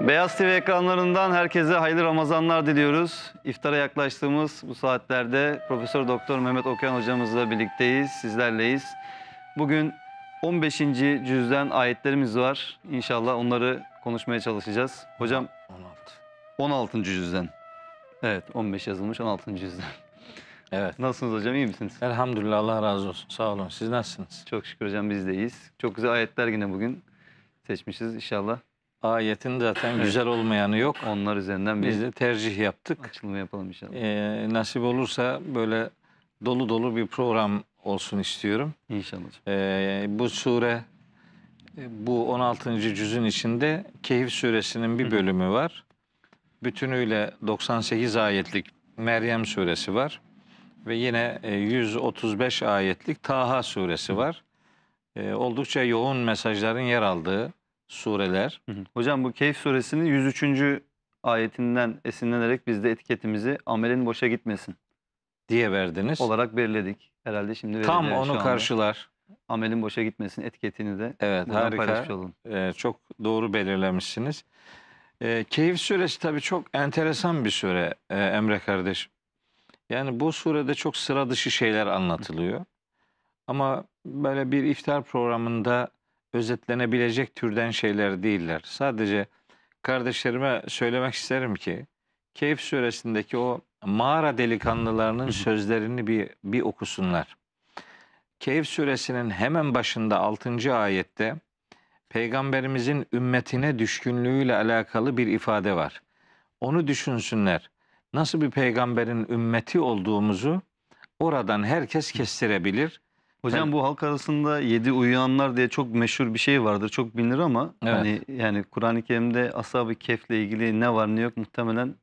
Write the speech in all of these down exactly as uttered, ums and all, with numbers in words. Beyaz T V ekranlarından herkese hayırlı Ramazanlar diliyoruz. İftara yaklaştığımız bu saatlerde Profesör Doktor Mehmet Okuyan hocamızla birlikteyiz, sizlerleyiz. Bugün on beşinci cüzden ayetlerimiz var. İnşallah onları konuşmaya çalışacağız. Hocam on altı. on altıncı cüzden. Evet, on beş yazılmış on altıncı cüzden. Evet. Nasılsınız hocam, iyi misiniz? Elhamdülillah, Allah razı olsun. Sağ olun. Siz nasılsınız? Çok şükür hocam, biz de iyiyiz. Çok güzel ayetler yine bugün seçmişiz inşallah. Ayetin zaten güzel olmayanı yok. Onlar üzerinden biz de tercih yaptık. Açılımı yapalım inşallah. Ee, nasip olursa böyle dolu dolu bir program olsun istiyorum. İnşallah. Ee, bu sure, bu on altıncı cüzün içinde Kehif suresinin bir bölümü var. Bütünüyle doksan sekiz ayetlik Meryem suresi var. Ve yine yüz otuz beş ayetlik Taha suresi var. Ee, oldukça yoğun mesajların yer aldığı sureler. Hı hı. Hocam bu Kehf suresinin yüz üçüncü ayetinden esinlenerek biz de etiketimizi "amelin boşa gitmesin" diye verdiniz. Olarak belirledik. Herhalde şimdi tam onu karşılar. Amelin boşa gitmesin etiketini de. Evet, harika. Ee, çok doğru belirlemişsiniz. Ee, Kehf suresi tabii çok enteresan bir sure ee, Emre kardeşim. Yani bu surede çok sıra dışı şeyler anlatılıyor. Ama böyle bir iftar programında özetlenebilecek türden şeyler değiller. Sadece kardeşlerime söylemek isterim ki Kehf suresindeki o mağara delikanlılarının sözlerini bir, bir okusunlar. Kehf suresinin hemen başında altıncı ayette Peygamberimizin ümmetine düşkünlüğüyle alakalı bir ifade var. Onu düşünsünler. Nasıl bir peygamberin ümmeti olduğumuzu oradan herkes kestirebilir. Hocam ben, bu halk arasında yedi uyuyanlar diye çok meşhur bir şey vardır. Çok bilinir ama evet. hani, yani Kur'an-ı Kerim'de Ashab-ı Kehf'le ilgili ne var ne yok muhtemelen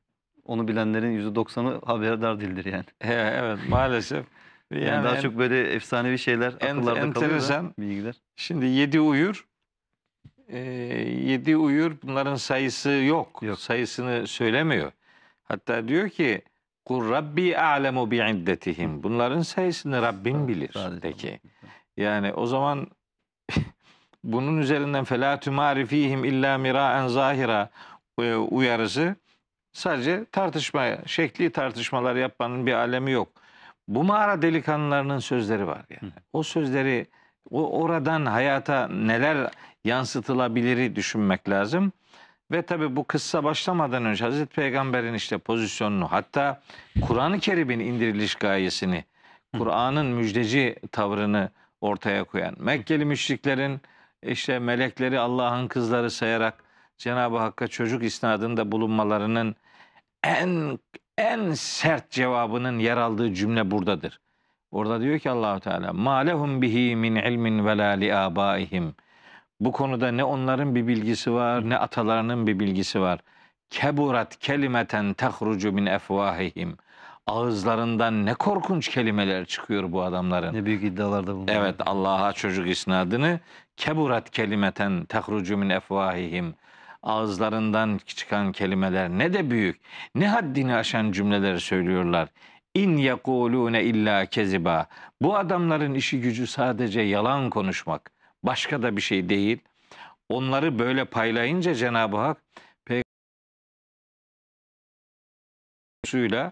onu bilenlerin yüzde doksanı haberdar değildir yani. He, evet maalesef. Yani yani daha en, çok böyle efsanevi şeyler en, akıllarda enteresan, kalıyor da, bilgiler. Şimdi yedi uyur. E, yedi uyur bunların sayısı yok. yok. Sayısını söylemiyor. Hatta diyor ki "Kur Rabbi a'lemu bi'iddetihim." Bunların sayısını Rabbim bilir. Peki. Yani o zaman bunun üzerinden "Fela tümarifihim illa mira'en zahira" uyarısı sadece tartışma, şekli tartışmalar yapmanın bir alemi yok. Bu mağara delikanlılarının sözleri var yani. O sözleri o oradan hayata neler yansıtılabilir düşünmek lazım. Ve tabi bu kıssa başlamadan önce Hazreti Peygamber'in işte pozisyonunu, hatta Kur'an-ı Kerim'in indiriliş gayesini, Kur'an'ın müjdeci tavrını ortaya koyan Mekkeli müşriklerin işte melekleri Allah'ın kızları sayarak Cenab-ı Hakk'a çocuk isnadında bulunmalarının en en sert cevabının yer aldığı cümle buradadır. Orada diyor ki Allahu Teala "Ma lehum bihi min ilmin ve la li abaihim." Bu konuda ne onların bir bilgisi var, ne atalarının bir bilgisi var. Keburat kelimeten tehrucu min efvahihim. Ağızlarından ne korkunç kelimeler çıkıyor bu adamların. Ne büyük iddialarda bunlar. Evet, Allah'a çocuk isnadını. Keburat kelimeten tehrucu min efvahihim. Ağızlarından çıkan kelimeler ne de büyük, ne haddini aşan cümleleri söylüyorlar. İn yekulune illa keziba. Bu adamların işi gücü sadece yalan konuşmak. Başka da bir şey değil. Onları böyle paylayınca Cenab-ı Hak Peygamber'in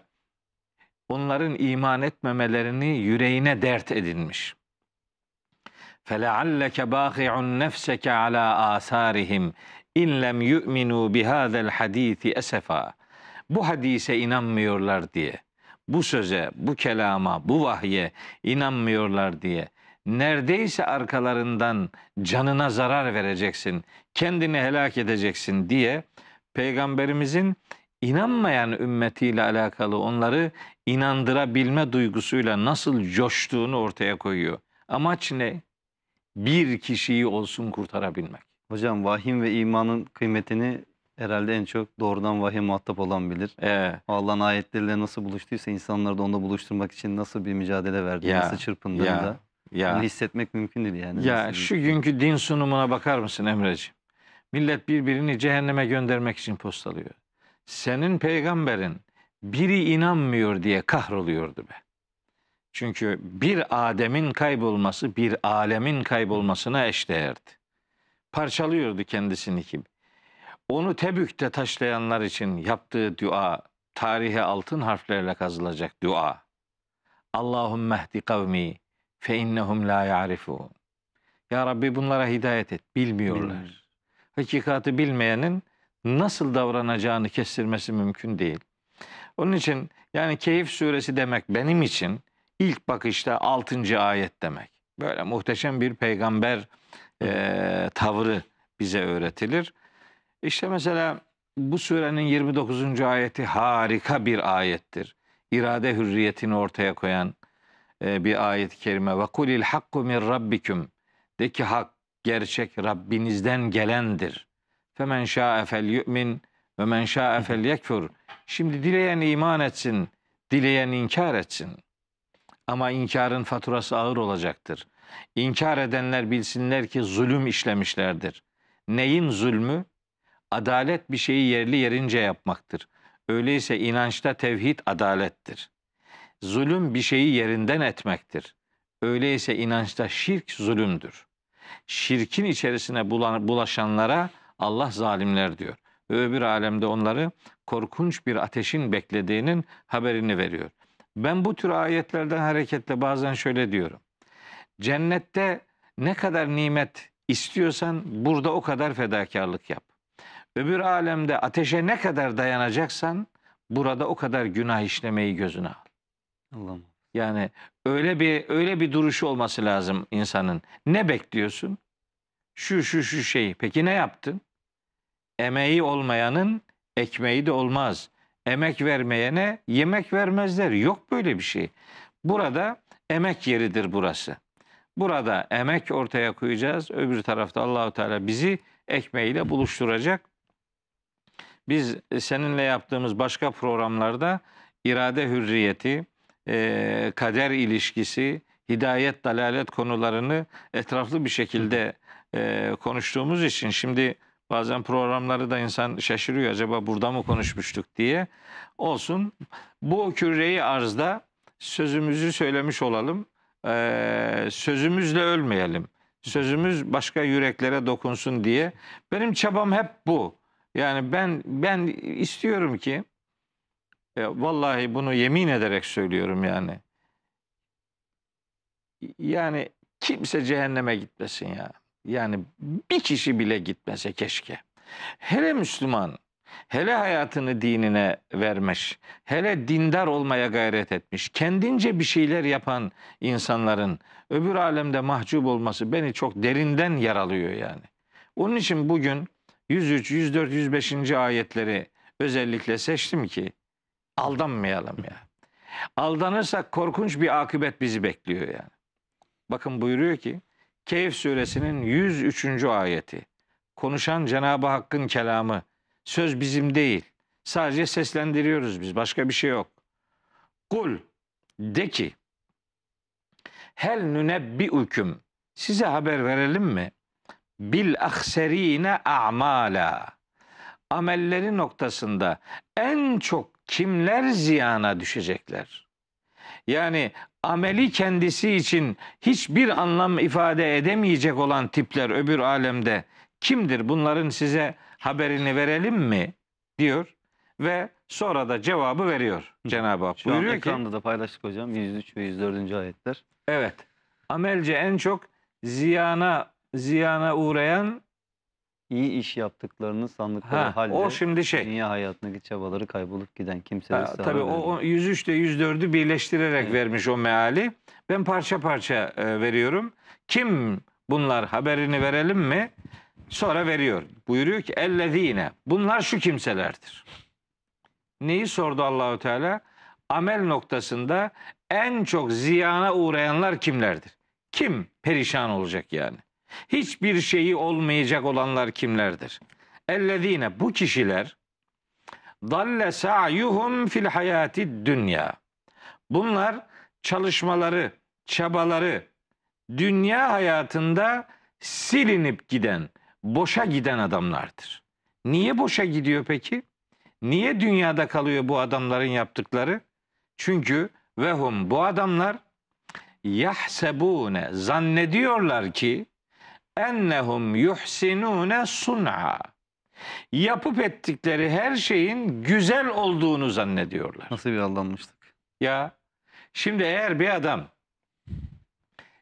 onların iman etmemelerini yüreğine dert edinmiş. فَلَعَلَّكَ بَاخِعُ النَّفْسَكَ عَلَى آثَارِهِمْ اِنْ لَمْ يُؤْمِنُوا بِهَذَا الْحَد۪يثِ اَسَفًا. Bu hadise inanmıyorlar diye, bu söze, bu kelama, bu vahye inanmıyorlar diye neredeyse arkalarından canına zarar vereceksin, kendini helak edeceksin diye Peygamberimizin inanmayan ümmetiyle alakalı onları inandırabilme duygusuyla nasıl coştuğunu ortaya koyuyor. Amaç ne? Bir kişiyi olsun kurtarabilmek. Hocam vahyin ve imanın kıymetini herhalde en çok doğrudan vahiy muhatap olan bilir. Ee, Allah'ın ayetleriyle nasıl buluştuysa insanları da onda buluşturmak için nasıl bir mücadele verdi, ya, nasıl çırpındığını ya. da. Ya, bunu hissetmek mümkün değil yani. Ya şu günkü din sunumuna bakar mısın Emreciğim? Millet birbirini cehenneme göndermek için postalıyor. Senin peygamberin biri inanmıyor diye kahroluyordu be. Çünkü bir Adem'in kaybolması bir alemin kaybolmasına eşdeğerdi. Parçalıyordu kendisini gibi. Onu Tebük'te taşlayanlar için yaptığı dua, tarihe altın harflerle kazılacak dua. Allahümme ehdi kavmi fe innehum la ya'rifun. Ya Rabbi bunlara hidayet et, bilmiyorlar. Bilmiyorum. Hakikati bilmeyenin nasıl davranacağını kestirmesi mümkün değil. Onun için yani Kehf suresi demek benim için ilk bakışta altıncı ayet demek. Böyle muhteşem bir peygamber e, tavrı bize öğretilir. İşte mesela bu surenin yirmi dokuzuncu ayeti harika bir ayettir. İrade hürriyetini ortaya koyan e, bir ayet-i kerime. Ve kulil hakku min rabbiküm. De ki hak, gerçek Rabbinizden gelendir. Femen şâe fel yu'min ve men şâe fel yekfur. Şimdi dileyen iman etsin, dileyen inkar etsin. Ama inkarın faturası ağır olacaktır. İnkar edenler bilsinler ki zulüm işlemişlerdir. Neyin zulmü? Adalet bir şeyi yerli yerince yapmaktır. Öyleyse inançta tevhid adalettir. Zulüm bir şeyi yerinden etmektir. Öyleyse inançta şirk zulümdür. Şirkin içerisine bulaşanlara Allah zalimler diyor. Öbür alemde onları korkunç bir ateşin beklediğinin haberini veriyor. Ben bu tür ayetlerden hareketle bazen şöyle diyorum. Cennette ne kadar nimet istiyorsan burada o kadar fedakarlık yap. Öbür alemde ateşe ne kadar dayanacaksan burada o kadar günah işlemeyi gözüne al. Allah'ım. Yani öyle bir öyle bir duruşu olması lazım insanın. Ne bekliyorsun? Şu şu şu şeyi. Peki ne yaptın? Emeği olmayanın ekmeği de olmaz. Emek vermeyene yemek vermezler. Yok böyle bir şey. Burada emek yeridir burası. Burada emek ortaya koyacağız. Öbür tarafta Allahu Teala bizi ekmeğiyle buluşturacak. Biz seninle yaptığımız başka programlarda irade hürriyeti, E, kader ilişkisi, hidayet, dalalet konularını etraflı bir şekilde e, konuştuğumuz için şimdi bazen programları da insan şaşırıyor. Acaba burada mı konuşmuştuk diye. Olsun. Bu küreyi arzda sözümüzü söylemiş olalım. E, sözümüzle ölmeyelim. Sözümüz başka yüreklere dokunsun diye. Benim çabam hep bu. Yani ben ben istiyorum ki vallahi bunu yemin ederek söylüyorum yani. Yani kimse cehenneme gitmesin ya. Yani bir kişi bile gitmese keşke. Hele Müslüman, hele hayatını dinine vermiş, hele dindar olmaya gayret etmiş, kendince bir şeyler yapan insanların öbür alemde mahcup olması beni çok derinden yaralıyor yani. Onun için bugün yüz üç, yüz dört, yüz beş. ayetleri özellikle seçtim ki aldanmayalım ya. Aldanırsak korkunç bir akıbet bizi bekliyor yani. Bakın buyuruyor ki Kehf suresinin yüz üçüncü ayeti. Konuşan Cenab-ı Hakk'ın kelamı. Söz bizim değil. Sadece seslendiriyoruz biz. Başka bir şey yok. Kul de ki hel nünebbiüküm. Size haber verelim mi? Bil ahserine a'mala. Amelleri noktasında en çok kimler ziyana düşecekler? Yani ameli kendisi için hiçbir anlam ifade edemeyecek olan tipler öbür alemde kimdir? Bunların size haberini verelim mi? Diyor ve sonra da cevabı veriyor Cenab-ı Hak. Şu buyuruyor ki, ekranda da paylaştık hocam yüz üç ve yüz dört. ayetler. Evet. Amelce en çok ziyana ziyana uğrayan, İyi iş yaptıklarını sandıkları ha, halde o şimdi şey, dünya hayatındaki çabaları kaybolup giden kimseler. Tabii o yüz üçte yüz dördü birleştirerek evet. vermiş o meali. Ben parça parça e, veriyorum. Kim bunlar haberini verelim mi? Sonra veriyor. Buyuruyor ki ellezine. Bunlar şu kimselerdir. Neyi sordu Allahu Teala? Amel noktasında en çok ziyana uğrayanlar kimlerdir? Kim perişan olacak yani? Hiçbir şeyi olmayacak olanlar kimlerdir? Ellezine bu kişiler dalle sa'yuhum fil hayati dünya. Bunlar çalışmaları, çabaları dünya hayatında silinip giden, boşa giden adamlardır. Niye boşa gidiyor peki? Niye dünyada kalıyor bu adamların yaptıkları? Çünkü vehum bu adamlar yahsebune zannediyorlar ki ennehum yuhsinune sun'a. yapıp ettikleri her şeyin güzel olduğunu zannediyorlar. Nasıl bir aldanmıştık. Ya şimdi eğer bir adam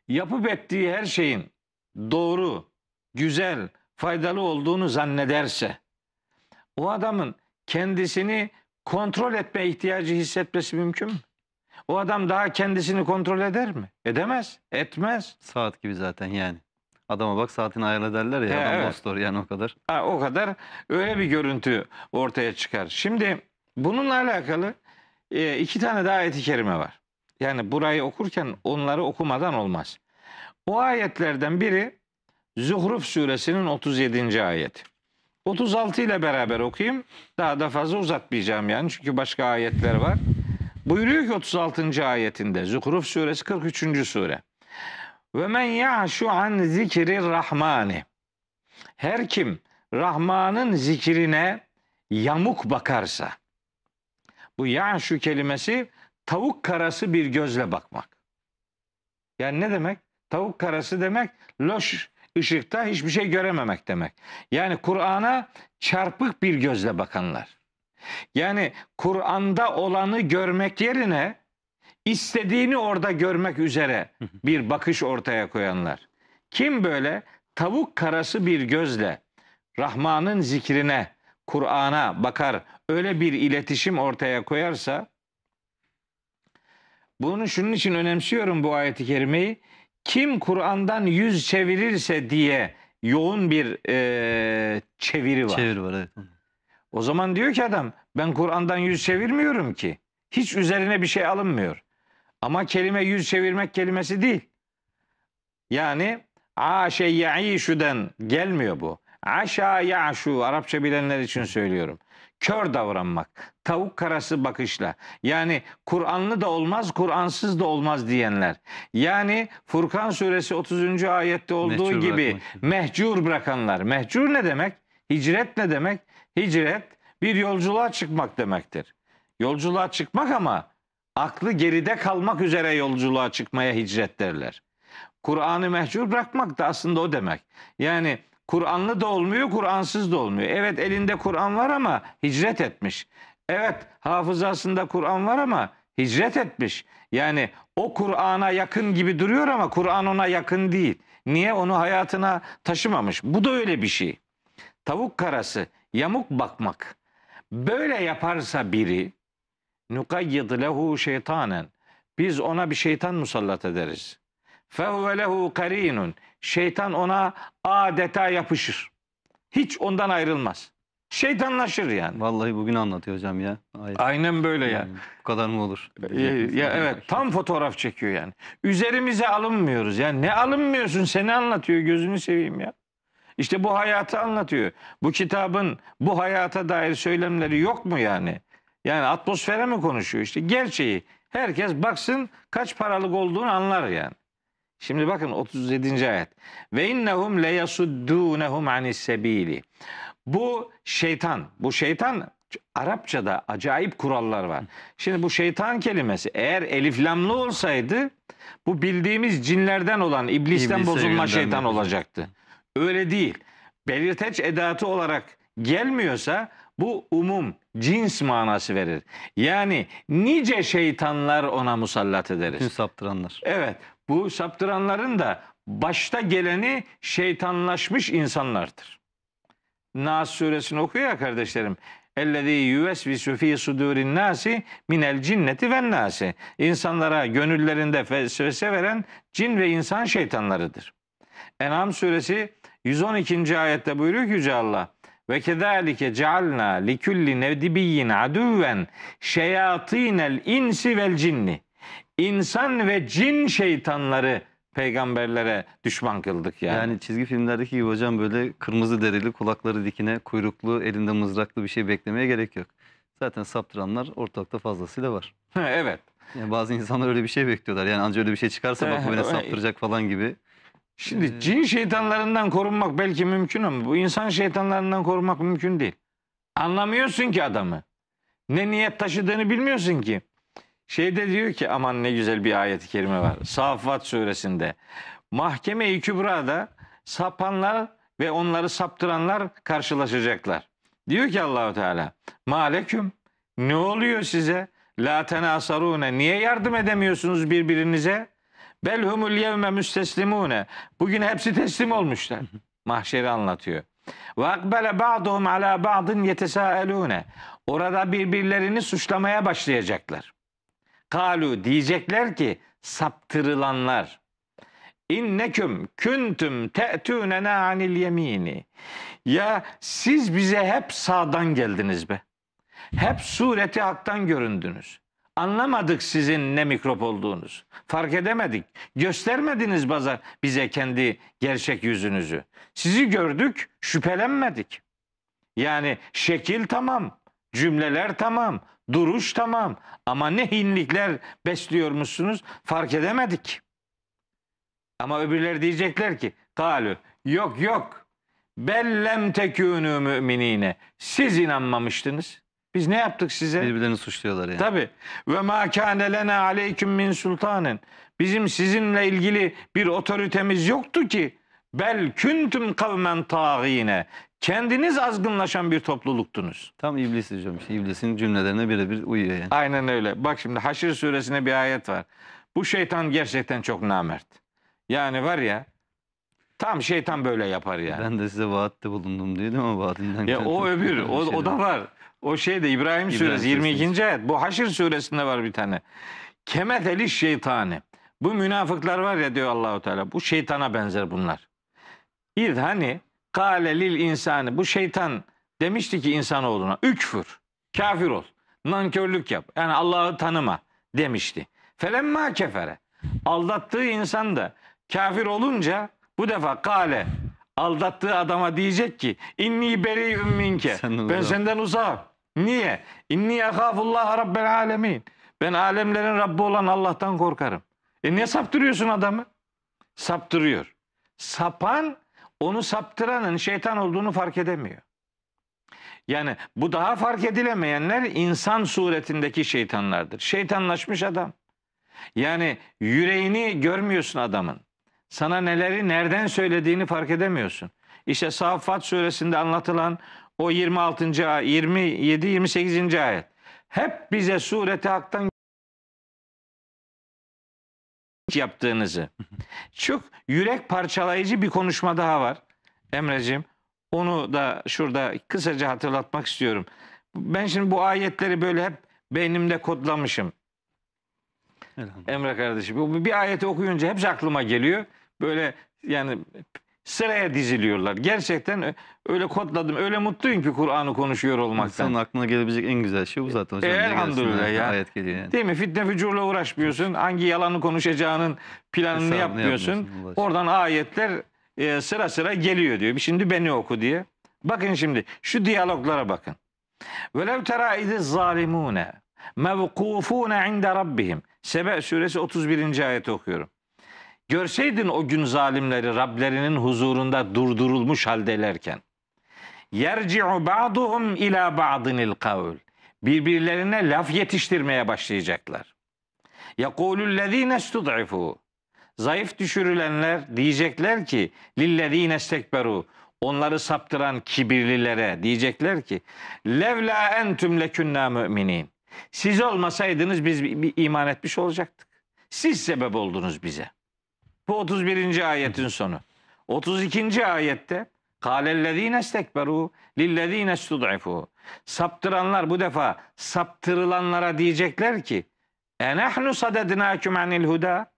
yapıp ettiği her şeyin doğru, güzel, faydalı olduğunu zannederse o adamın kendisini kontrol etme ihtiyacı hissetmesi mümkün mü? O adam daha kendisini kontrol eder mi? Edemez, etmez. Saat gibi zaten yani. Adama bak saatini ayarla derler ya, He, adam evet. dostor yani o kadar. Ha, o kadar öyle bir görüntü ortaya çıkar. Şimdi bununla alakalı e, iki tane daha ayet-i kerime var. Yani burayı okurken onları okumadan olmaz. O ayetlerden biri Zuhruf suresinin otuz yedinci ayeti. otuz altı ile beraber okuyayım. Daha da fazla uzatmayacağım yani çünkü başka ayetler var. Buyuruyor ki otuz altıncı ayetinde Zuhruf suresi kırk üçüncü sure. Ve men ya'şu an zikri rahmani. Her kim Rahman'ın zikrine yamuk bakarsa. Bu ya'şu kelimesi tavuk karası bir gözle bakmak. Yani ne demek? Tavuk karası demek loş ışıkta hiçbir şey görememek demek. Yani Kur'an'a çarpık bir gözle bakanlar. Yani Kur'an'da olanı görmek yerine istediğini orada görmek üzere bir bakış ortaya koyanlar. Kim böyle tavuk karası bir gözle Rahman'ın zikrine, Kur'an'a bakar, öyle bir iletişim ortaya koyarsa, bunu şunun için önemsiyorum bu ayet-i kerimeyi, kim Kur'an'dan yüz çevirirse diye yoğun bir e, çeviri var. Çeviri var, evet. O zaman diyor ki adam, ben Kur'an'dan yüz çevirmiyorum ki. Hiç üzerine bir şey alınmıyor. Ama kelime yüz çevirmek kelimesi değil. Yani aşe ya'işu'dan gelmiyor bu. Aşa ya'şu, Arapça bilenler için söylüyorum. Kör davranmak, tavuk karası bakışla. Yani Kur'anlı da olmaz, Kur'ansız da olmaz diyenler. Yani Furkan suresi otuzuncu ayette olduğu mehcur gibi bırakmak. Mehcur bırakanlar. Mehcur ne demek? Hicret ne demek? Hicret bir yolculuğa çıkmak demektir. Yolculuğa çıkmak ama aklı geride kalmak üzere yolculuğa çıkmaya hicret derler. Kur'an'ı mehcur bırakmak da aslında o demek. Yani Kur'anlı da olmuyor, Kur'ansız da olmuyor. Evet elinde Kur'an var ama hicret etmiş. Evet hafızasında Kur'an var ama hicret etmiş. Yani o Kur'an'a yakın gibi duruyor ama Kur'an ona yakın değil. Niye? Onu hayatına taşımamış. Bu da öyle bir şey. Tavuk karası, yamuk bakmak. Böyle yaparsa biri nukayyid lehu şeytanen, biz ona bir şeytan musallat ederiz. Fehuve lehu karinun, şeytan ona adeta yapışır. Hiç ondan ayrılmaz. Şeytanlaşır yani. Vallahi bugün anlatıyor hocam ya. Aynen, Aynen böyle yani. Ya. Bu kadar mı olur? Ee, ya evet başka. Tam fotoğraf çekiyor yani. Üzerimize alınmıyoruz. Yani ne alınmıyorsun, seni anlatıyor, gözünü seveyim ya. İşte bu hayatı anlatıyor. Bu kitabın bu hayata dair söylemleri yok mu yani? Yani atmosfere mi konuşuyor? İşte gerçeği herkes baksın, kaç paralık olduğunu anlar yani. Şimdi bakın otuz yedinci ayet. Ve innehum leyasuddunhum anissebil. Bu şeytan, bu şeytan Arapçada acayip kurallar var. Şimdi bu şeytan kelimesi eğer eliflamlı olsaydı bu bildiğimiz cinlerden olan iblisten İblis bozulma şeytan olacaktı. Öyle değil. Belirteç edatı olarak gelmiyorsa bu umum, cins manası verir. Yani nice şeytanlar ona musallat ederiz. Bütün saptıranlar. Evet. Bu saptıranların da başta geleni şeytanlaşmış insanlardır. Nas suresini okuyor ya kardeşlerim. Ellezî yüvesvisu fî sudûrin nâsi minel cinneti ven nâsi. İnsanlara gönüllerinde vesvese veren cin ve insan şeytanlarıdır. Enam suresi yüz on ikinci ayette buyuruyor ki Yüce Allah ve kezalike cealna likulli nevdibiyyin aduven şeyatinel insi vel cinni. İnsan ve cin şeytanları peygamberlere düşman kıldık yani. Yani çizgi filmlerdeki gibi hocam, böyle kırmızı derili, kulakları dikine, kuyruklu, elinde mızraklı bir şey beklemeye gerek yok. Zaten saptıranlar ortalıkta fazlasıyla var. Evet. Yani bazı insanlar öyle bir şey bekliyorlar. Yani ancak öyle bir şey çıkarsa bak beni saptıracak falan gibi. Şimdi cin şeytanlarından korunmak belki mümkün ama bu insan şeytanlarından korunmak mümkün değil. Anlamıyorsun ki adamı. Ne niyet taşıdığını bilmiyorsun ki. Şeyde diyor ki aman ne güzel bir ayet-i kerime var. Safat suresinde. Mahkeme-i Kübra'da sapanlar ve onları saptıranlar karşılaşacaklar. Diyor ki Allahu Teala: "Mâleküm, ne oluyor size? La tenasarûne, niye yardım edemiyorsunuz birbirinize? Belhumul yevme müsteslimûne. Bugün hepsi teslim olmuşlar." Mahşeri anlatıyor. Ve akbele ba'duhum ala ba'din yetesâelûne. Orada birbirlerini suçlamaya başlayacaklar. Kalu, diyecekler ki saptırılanlar. İnneküm küntüm te'tûnenâ anil yemini. Ya siz bize hep sağdan geldiniz be. Hep sureti haktan göründünüz. Anlamadık sizin ne mikrop olduğunuz. Fark edemedik. Göstermediniz bize kendi gerçek yüzünüzü. Sizi gördük, şüphelenmedik. Yani şekil tamam, cümleler tamam, duruş tamam. Ama ne hinlikler besliyormuşsunuz, fark edemedik. Ama öbürleri diyecekler ki, "Kalü, yok yok, bellem tekûnü müminine. Siz inanmamıştınız. Biz ne yaptık size?" Birbirlerini suçluyorlar yani. Tabii. Ve mâ kâne lenâ aleyküm min sultanin. Bizim sizinle ilgili bir otoritemiz yoktu ki. Bel küntüm kavmen tâgîne. Kendiniz azgınlaşan bir topluluktunuz. Tam iblis diyeceğim. İblisin cümlelerine birebir uyuyor yani. Aynen öyle. Bak şimdi Haşr suresine bir ayet var. Bu şeytan gerçekten çok namert. Yani var ya, tam şeytan böyle yapar yani. Ben de size vaatte bulundum diyelim ama vaatinden... Ya o öbür, o, o da var. O şey de İbrahim, İbrahim suresi yirmi ikinci ayet. Bu Haşr suresinde var bir tane. Kemeteli şeytani. Bu münafıklar var ya diyor Allahu Teala. Bu şeytana benzer bunlar. İz hani kâle lil insani. Bu şeytan demişti ki insanoğluna: "Ükfür, kafir ol. Nankörlük yap. Yani Allah'ı tanıma." demişti. Felemmâ kefere. Aldattığı insan da kafir olunca bu defa kâle, aldattığı adama diyecek ki: "İnni berî'ün minke. Ben senden uzağım." Niye? "İnni ahâfullâhe rabbel âlemîn. Ben alemlerin Rabbi olan Allah'tan korkarım." E niye saptırıyorsun adamı? Saptırıyor. Sapan, onu saptıranın şeytan olduğunu fark edemiyor. Yani bu daha fark edilemeyenler insan suretindeki şeytanlardır. Şeytanlaşmış adam. Yani yüreğini görmüyorsun adamın. Sana neleri nereden söylediğini fark edemiyorsun. İşte Safat suresinde anlatılan o yirmi altıncı ayet, yirmi yedi yirmi sekizinci ayet. Hep bize sureti haktan yaptığınızı. Çok yürek parçalayıcı bir konuşma daha var Emreciğim. Onu da şurada kısaca hatırlatmak istiyorum. Ben şimdi bu ayetleri böyle hep beynimde kodlamışım. Emre kardeşim, bir ayeti okuyunca hepsi aklıma geliyor. Böyle yani sıraya diziliyorlar. Gerçekten öyle kodladım. Öyle mutluyum ki Kur'an'ı konuşuyor olmaktan. İnsanın aklına gelebilecek en güzel şey bu zaten. E, elhamdülillah ya. Ayet geliyor yani. Değil mi? Fitne fücurla uğraşmıyorsun. Hangi yalanı konuşacağının planını Hesabını yapmıyorsun. yapmıyorsun Oradan ayetler e, sıra sıra geliyor diyor. Şimdi beni oku diye. Bakın şimdi şu diyaloglara bakın. Velev terâ izi zalimûne mevkûfûne inde rabbihim. Sebe' suresi otuz birinci ayeti okuyorum. Görseydin o gün zalimleri Rablerinin huzurunda durdurulmuş haldelerken. Yerci'u ba'duhum ila ba'dinil kavl. Birbirlerine laf yetiştirmeye başlayacaklar. Yekulüllezine stud'ifu. Zayıf düşürülenler diyecekler ki lillezine stekberu. Onları saptıran kibirlilere diyecekler ki levla entüm lekünna müminin. Siz olmasaydınız biz iman etmiş olacaktık. Siz sebep oldunuz bize. Bu otuz birinci ayetin sonu. otuz ikinci ayette kâlellezîne stekberû lillezîne stud'ifû. Saptıranlar bu defa saptırılanlara diyecekler ki enehnu sadednâküm anil hudâ.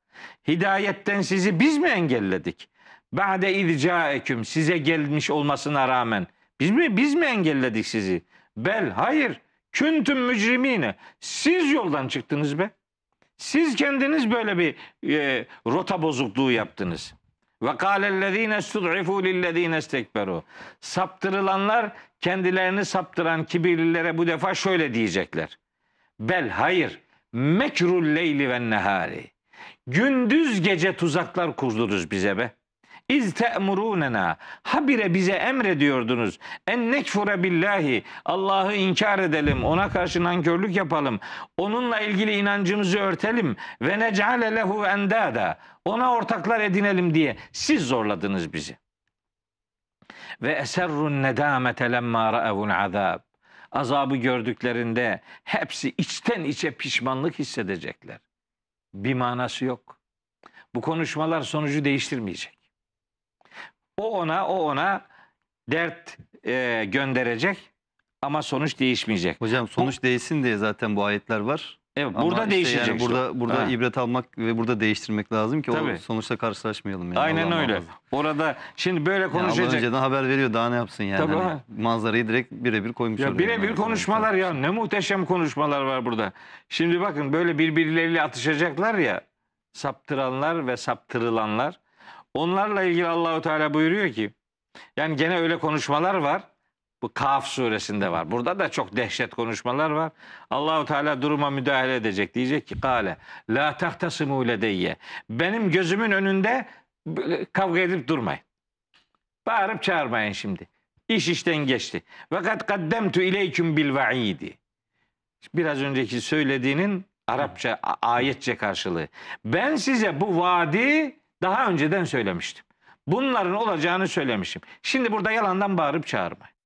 Hidayetten sizi biz mi engelledik? Ba'de idcâeküm, size gelmiş olmasına rağmen biz mi biz mi engelledik sizi? Bel, hayır. Küntüm mücrimine. Siz yoldan çıktınız be. Siz kendiniz böyle bir e, rota bozukluğu yaptınız. Ve kâlellezîne stud'ifû lillezîne stekberû. Saptırılanlar kendilerini saptıran kibirlilere bu defa şöyle diyecekler. Bel, hayır. Mekrul leyli ve nehâri. Gündüz gece tuzaklar kurdunuz bize be. İz te'murûnena. Habire bize emrediyordunuz. En nekfure billahi. Allah'ı inkar edelim. Ona karşı nankörlük yapalım. Onunla ilgili inancımızı örtelim. Ve nec'ale lehu endâda. Ona ortaklar edinelim diye. Siz zorladınız bizi. Ve eserrun nedamete lemma ra'evul azab. Azabı gördüklerinde hepsi içten içe pişmanlık hissedecekler. Bir manası yok. Bu konuşmalar sonucu değiştirmeyecek. O ona, o ona dert e, gönderecek ama sonuç değişmeyecek. Hocam sonuç bu, değişsin diye zaten bu ayetler var. Evet, ama burada işte değişecek. Yani burada burada ha. ibret almak ve burada değiştirmek lazım ki Tabii. o sonuçta karşılaşmayalım. Yani. Aynen Allah'ım öyle. Lazım. Orada şimdi böyle konuşacak. Allah önceden haber veriyor, daha ne yapsın yani. Hani manzarayı direkt birebir koymuş. Birebir konuşmalar ya, ne muhteşem konuşmalar var burada. Şimdi bakın böyle birbirleriyle atışacaklar ya, saptıranlar ve saptırılanlar. Onlarla ilgili Allahu Teala buyuruyor ki, yani gene öyle konuşmalar var. Bu Kaf suresinde var. Burada da çok dehşet konuşmalar var. Allahu Teala duruma müdahale edecek. Diyecek ki kale la tahtasimu ledeyye. Benim gözümün önünde kavga edip durmayın. Bağırıp çağırmayın şimdi. İş işten geçti. Ve kad kaddemtu ileyküm bil vaidi. Biraz önceki söylediğinin Arapça ayetçe karşılığı. Ben size bu vaadi daha önceden söylemiştim. Bunların olacağını söylemişim. Şimdi burada yalandan bağırıp çağırmayın.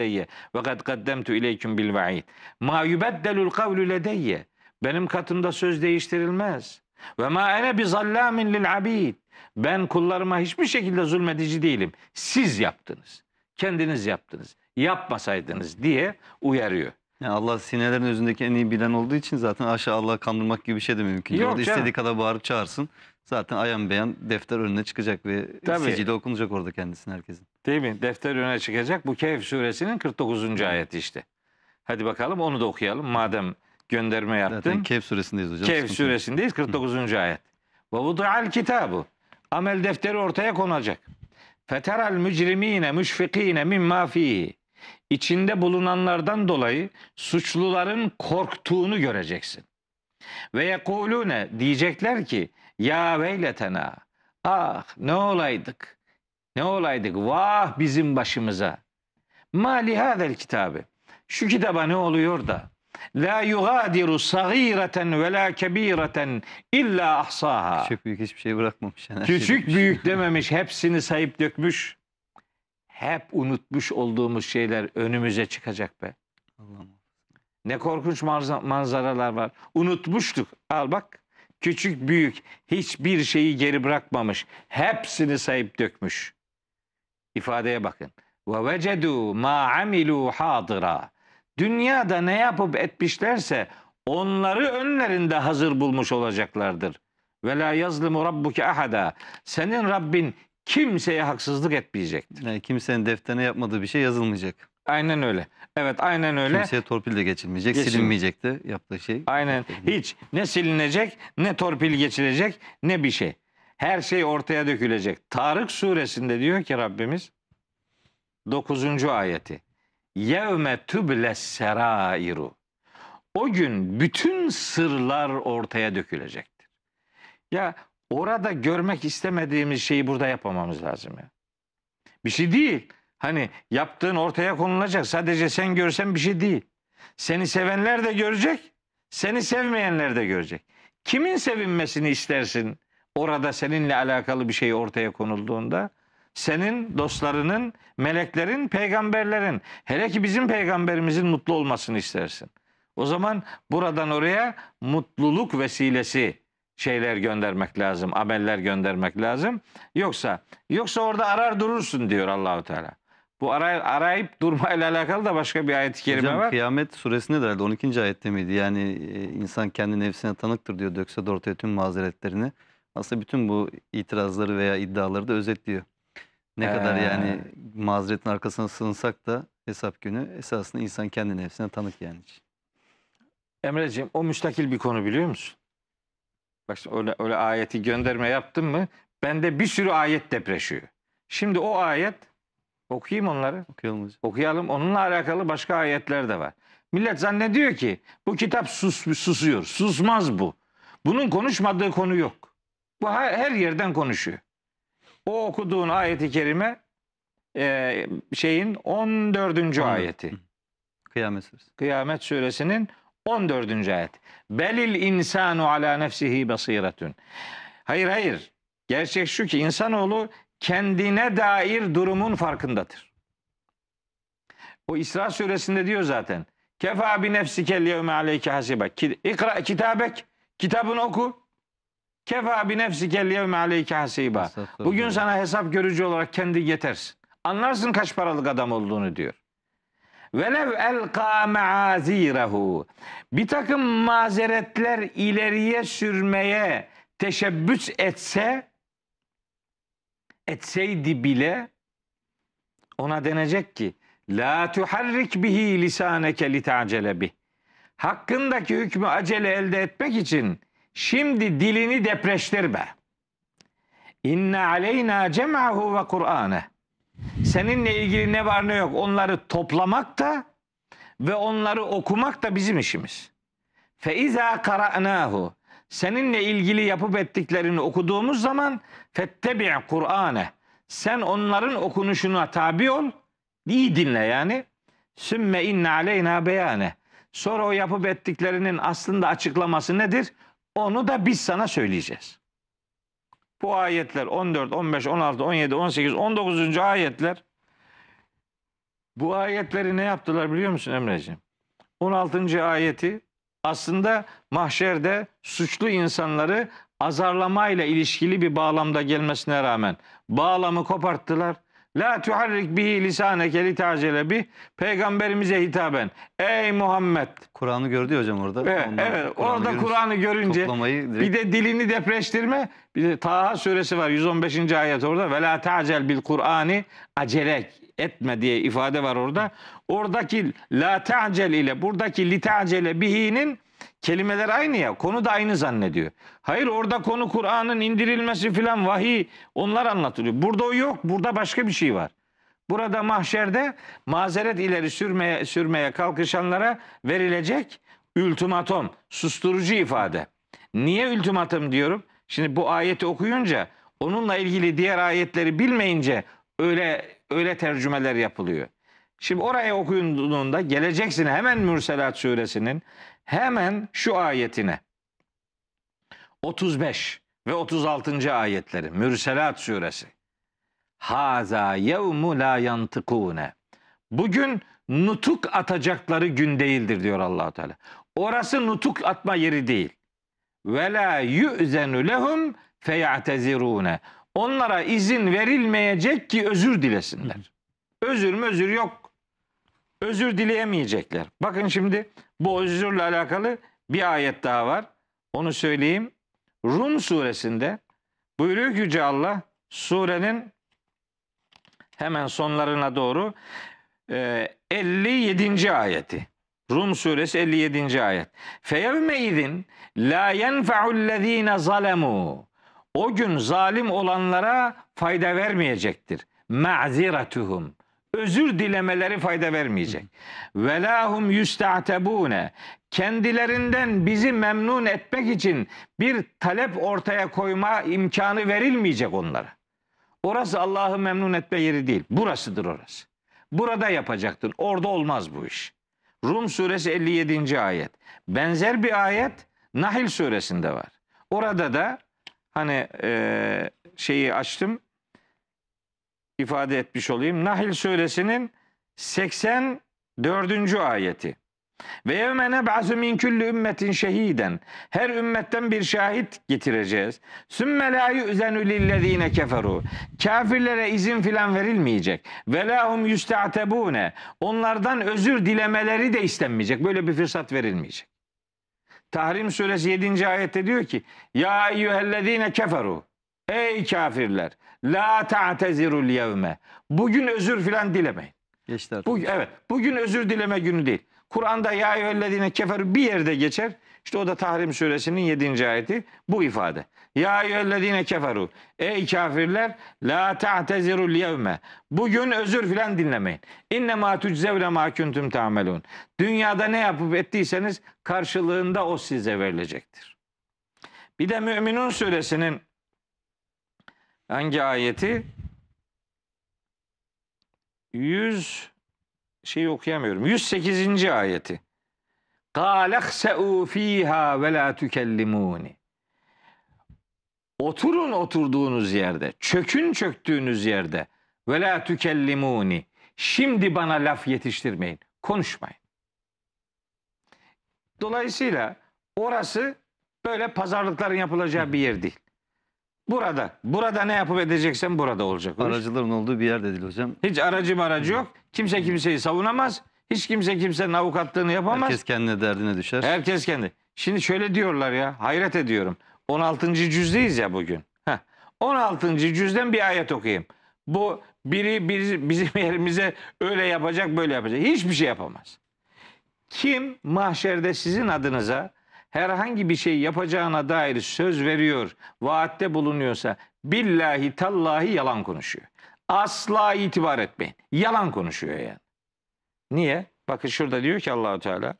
Ve kad kaddemtu ileyküm bil vaid. Ma yubeddelul kavlu ledeyye. Benim katımda söz değiştirilmez. Ve ma ene bi zallamin lil abid. Ben kullarıma hiçbir şekilde zulmedici değilim. Siz yaptınız. Kendiniz yaptınız. Yapmasaydınız diye uyarıyor. Yani Allah sinelerin özündeki en iyi bilen olduğu için zaten aşağı Allah'ı kandırmak gibi bir şey de mümkün. Yok orada istediği kadar bağırıp çağırsın. Zaten ayan beyan defter önüne çıkacak ve Tabii. secde okunacak orada kendisine herkesin. Değil mi? Defter önüne çıkacak. Bu Kehf suresinin kırk dokuzuncu ayeti işte. Hadi bakalım onu da okuyalım. Madem gönderme yaptın. Zaten Kehf suresindeyiz hocam. Kehf suresindeyiz kırk dokuzuncu ayet. Ve vudu'al kitabu. Amel defteri ortaya konacak. Feteral mücrimine müşfikine mimma fihi. İçinde bulunanlardan dolayı suçluların korktuğunu göreceksin. Ve yekulune diyecekler ki ya veyletena, ah ne olaydık, ne olaydık, vah bizim başımıza. Ma lihazel kitabı, şu kitaba ne oluyor da? La yugadiru sagireten ve la kebireten illa ahsaha. Küçük büyük hiçbir şey bırakmamış. Yani Küçük şey büyük dememiş, hepsini sayıp dökmüş. Hep unutmuş olduğumuz şeyler önümüze çıkacak be. Allah'ım. Ne korkunç manzaralar var. Unutmuştuk. Al bak. Küçük büyük hiçbir şeyi geri bırakmamış. Hepsini sayıp dökmüş. İfadeye bakın. Ve vecedu ma amilu hadira. Dünyada ne yapıp etmişlerse onları önlerinde hazır bulmuş olacaklardır. Ve la yazlimu rabbuke ahada. Senin Rabbin kimseye haksızlık etmeyecektir. Yani kimsenin defterine yapmadığı bir şey yazılmayacak. Aynen öyle. Evet aynen öyle. Kimseye torpil de geçilmeyecek, Geçin. silinmeyecek de yaptığı şey. Aynen. Hiç ne silinecek, ne torpil geçilecek, ne bir şey. Her şey ortaya dökülecek. Tarık suresinde diyor ki Rabbimiz dokuzuncu ayeti. Yevme tübles serairu. O gün bütün sırlar ortaya dökülecektir. Ya orada görmek istemediğimiz şeyi burada yapamamız lazım ya. Bir şey değil. Hani yaptığın ortaya konulacak. Sadece sen görsen bir şey değil. Seni sevenler de görecek. Seni sevmeyenler de görecek. Kimin sevinmesini istersin? Orada seninle alakalı bir şey ortaya konulduğunda senin dostlarının, meleklerin, peygamberlerin, hele ki bizim peygamberimizin mutlu olmasını istersin. O zaman buradan oraya mutluluk vesilesi şeyler göndermek lazım, ameller göndermek lazım. Yoksa yoksa orada arar durursun diyor Allahu Teala. Bu aray, arayıp durmayla alakalı da başka bir ayet-i kerime var. Kıyamet suresinde de herhalde on ikinci ayette miydi? Yani insan kendi nefsine tanıktır diyor. Dökse de ortaya tüm mazeretlerini. Aslında bütün bu itirazları veya iddiaları da özetliyor. Ne ee. kadar yani mazeretin arkasına sığınsak da hesap günü esasında insan kendi nefsine tanık yani. Emreciğim o müstakil bir konu biliyor musun? Bak öyle, öyle ayeti gönderme yaptım mı? Bende bir sürü ayet depreşiyor. Şimdi o ayet... Okuyayım onları. Okuyalım. Okuyalım. Onunla alakalı başka ayetler de var. Millet zannediyor ki bu kitap sus, susuyor. Susmaz bu. Bunun konuşmadığı konu yok. Bu her yerden konuşuyor. O okuduğun ayeti kerime e, şeyin on dördüncü ayeti. Kıyamet suresi. Kıyamet suresinin on dördüncü ayet. Belil insanu ala nefsihi basiretun. Hayır hayır. Gerçek şu ki insanoğlu kendine dair durumun farkındadır. O İsra suresinde diyor zaten. Kefa bi nefsikel yevme aleyke hasibe. İkra kitabek. Kitabını oku. Kefa bi nefsikel yevme aleyke hasibe. Bugün sana hesap görücü olarak kendin yetersin. Anlarsın kaç paralık adam olduğunu diyor. Velev elka meazirehu. Bir takım mazeretler ileriye sürmeye teşebbüs etse etseydi bile ona denecek ki la tuharrik bihi lisaneke litacele bih. Hakkındaki hükmü acele elde etmek için şimdi dilini depreştirme. İnne aleyna cem'ahu ve Kur'aneh. Seninle ilgili ne var ne yok onları toplamak da ve onları okumak da bizim işimiz. Fe izâ kara'nâhu. Seninle ilgili yapıp ettiklerini okuduğumuz zaman fettebi' Kur'ane. Sen onların okunuşuna tabi ol. İyi dinle yani. Sümme inne aleyna beyane. Sonra o yapıp ettiklerinin aslında açıklaması nedir? Onu da biz sana söyleyeceğiz. Bu ayetler on dört, on beş, on altı, on yedi, on sekiz, on dokuzuncu ayetler. Bu ayetleri ne yaptılar biliyor musun Emreciğim? on altıncı ayeti aslında mahşerde suçlu insanları azarlamayla ilişkili bir bağlamda gelmesine rağmen bağlamı koparttılar. La tuharrik bihi lisaneke litacele bih. Peygamberimize hitaben. Ey Muhammed. Kur'an'ı gördü ya hocam orada. Evet, evet. Kur'an orada Kur'an'ı görünce direkt... bir de dilini depreştirme. Bir de Taha suresi var yüz on beşinci ayet orada. Ve la ta'cel bil Kur'an'i acele etme diye ifade var orada. Oradaki la ta'cel ile buradaki litacele bihi'nin kelimeler aynı ya. Konu da aynı zannediyor. Hayır, orada konu Kur'an'ın indirilmesi filan, vahiy, onlar anlatılıyor. Burada o yok. Burada başka bir şey var. Burada mahşerde mazeret ileri sürmeye, sürmeye kalkışanlara verilecek ultimatom, susturucu ifade. Niye ultimatom diyorum? Şimdi bu ayeti okuyunca onunla ilgili diğer ayetleri bilmeyince öyle öyle tercümeler yapılıyor. Şimdi oraya okuyunduğunda geleceksin hemen Mürselat suresinin hemen şu ayetine, otuz beş ve otuz altıncı ayetleri, Mürselat suresi. Haza yevmu la yantıkune. Bugün nutuk atacakları gün değildir diyor Allah Teala. Orası nutuk atma yeri değil. Ve la yu'zenu lehum feyatezirune. Onlara izin verilmeyecek ki özür dilesinler. Özür mözür yok. Özür dileyemeyecekler. Bakın şimdi bu özürle alakalı bir ayet daha var. Onu söyleyeyim. Rum suresinde buyuruyor ki Yüce Allah surenin hemen sonlarına doğru elli yedinci ayeti. Rum suresi elli yedinci ayet. Feyevme izin la yenfe'ullezine zalemû. O gün zalim olanlara fayda vermeyecektir. Ma'ziretuhum. Özür dilemeleri fayda vermeyecek. Ve lahum yusta'tebune. Kendilerinden bizi memnun etmek için bir talep ortaya koyma imkanı verilmeyecek onlara. Orası Allah'ı memnun etme yeri değil. Burasıdır orası. Burada yapacaktır. Orada olmaz bu iş. Rum suresi elli yedinci ayet. Benzer bir ayet Nahil suresinde var. Orada da hani e, şeyi açtım. İfade etmiş olayım. Nahil suresinin seksen dördüncü ayeti. Ve yevme neb'asu min kulli ümmetin şehiden. Her ümmetten bir şahit getireceğiz. Sümme la yu'zenu lillezine keferu. Kafirlere izin filan verilmeyecek. Ve lahum yusta'tebune. Onlardan özür dilemeleri de istenmeyecek. Böyle bir fırsat verilmeyecek. Tahrim suresi yedinci ayette diyor ki: Ya eyyühellezine keferu. Ey kafirler, la ta'tezirul yevme. Bugün özür filan dilemeyin. Geçti artık. Bugün, evet, bugün özür dileme günü değil. Kur'an'da ya eyyühellezine keferu bir yerde geçer. İşte o da Tahrim suresinin yedinci ayeti bu ifade. Ya eyyühellezine keferu. Ey kafirler, la ta'tezirul yevme. Bugün özür filan dinlemeyin. İnne ma tuczevle ma kuntum ta'melun. Dünyada ne yapıp ettiyseniz karşılığında o size verilecektir. Bir de Müminun suresinin hangi ayeti? yüz şeyi okuyamıyorum. yüz sekizinci ayeti. قَالَ اَخْسَعُوا ف۪يهَا وَلَا تُكَلِّمُونِ. Oturun oturduğunuz yerde, çökün çöktüğünüz yerde. Ve la tükellimuni. Şimdi bana laf yetiştirmeyin, konuşmayın. Dolayısıyla orası böyle pazarlıkların yapılacağı bir yer değil. Burada, burada ne yapıp edeceksen burada olacak. Aracıların olduğu bir yer de değil hocam. Hiç aracı aracı yok. Kimse kimseyi savunamaz. Hiç kimse kimsenin avukatlığını yapamaz. Herkes kendine derdine düşer. Herkes kendi. Şimdi şöyle diyorlar ya, hayret ediyorum. on altıncı cüzdeyiz ya bugün. Heh. on altıncı cüzden bir ayet okuyayım. Bu biri, biri bizim yerimize öyle yapacak, böyle yapacak. Hiçbir şey yapamaz. Kim mahşerde sizin adınıza herhangi bir şey yapacağına dair söz veriyor, vaatte bulunuyorsa billahi tallahi yalan konuşuyor. Asla itibar etmeyin. Yalan konuşuyor yani. Niye? Bakın şurada diyor ki Allahu Teala.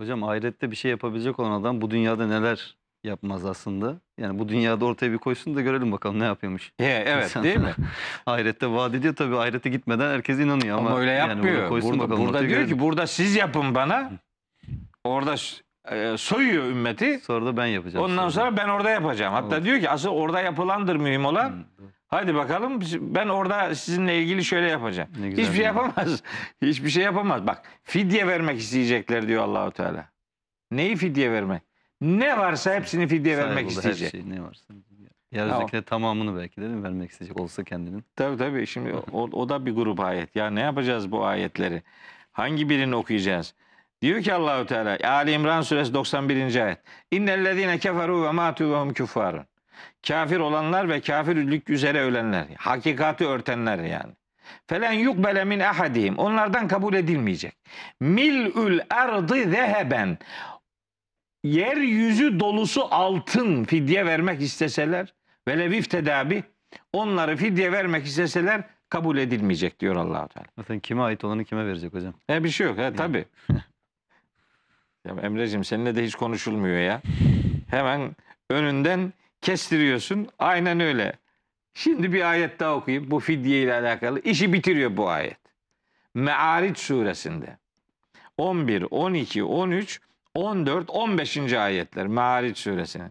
Hocam ahirette bir şey yapabilecek olan adam bu dünyada neler yapmaz aslında. Yani bu dünyada ortaya bir koysun da görelim bakalım ne yapıyormuş. He, evet İnsan, değil mi? Ahirette vaat ediyor tabii, ahirete gitmeden herkes inanıyor. Ama, ama öyle yapmıyor. Yani burada burada, bakalım, burada diyor görelim. Ki burada siz yapın bana. Orada e, soyuyor ümmeti. Sonra da ben yapacağım. Ondan sonra, sonra ben orada yapacağım. Hatta evet. Diyor ki asıl orada yapılandır mühim olan. Hmm. Hadi bakalım ben orada sizinle ilgili şöyle yapacağım. Hiçbir şey yapamaz. Hiçbir şey yapamaz. Bak fidye vermek isteyecekler diyor Allahu Teala. Neyi fidye vermek? Ne varsa hepsini fidye Sahi vermek oldu, isteyecek. Her şey ne varsa. Yeryüzündekilerin tamamını belki de mi vermek isteyecek olsa kendinin. Tabii tabii şimdi o, o da bir grup ayet. Ya ne yapacağız bu ayetleri? Hangi birini okuyacağız? Diyor ki Allahu Teala Ali İmran suresi doksan birinci ayet. İnnellezine keferu ve matu ve hum küffarun. Kafir olanlar ve kafirlik üzere ölenler. Hakikati örtenler yani. Felen yukbele min ahadihim. Onlardan kabul edilmeyecek. Mil'ül erdi zeheben. Yeryüzü dolusu altın fidye vermek isteseler. Velevif tedabi. Onları fidye vermek isteseler kabul edilmeyecek diyor Allah-u Teala. Zaten kime ait olanı kime verecek hocam? E bir şey yok. He, tabii. Ya Emre'cim seninle de hiç konuşulmuyor ya. Hemen önünden kestiriyorsun. Aynen öyle. Şimdi bir ayet daha okuyayım. Bu fidye ile alakalı. İşi bitiriyor bu ayet. Me'aric suresinde. on bir, on iki, on üç, on dört, on beşinci ayetler. Me'aric suresine.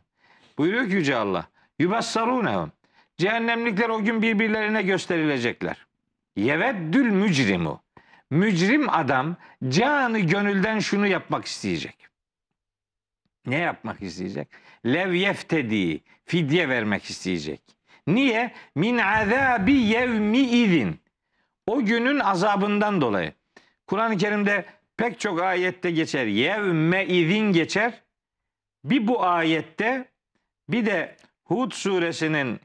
Buyuruyor ki Yüce Allah. Yubassarûnehum. Cehennemlikler o gün birbirlerine gösterilecekler. Yeveddül mücrimu. Mücrim adam canı gönülden şunu yapmak isteyecek. Ne yapmak isteyecek? Lev yeftedi, fidye vermek isteyecek. Niye? Min azâbi yevmi idin. O günün azabından dolayı. Kur'an-ı Kerim'de pek çok ayette geçer. Yevme idin geçer. Bir bu ayette, bir de Hud suresinin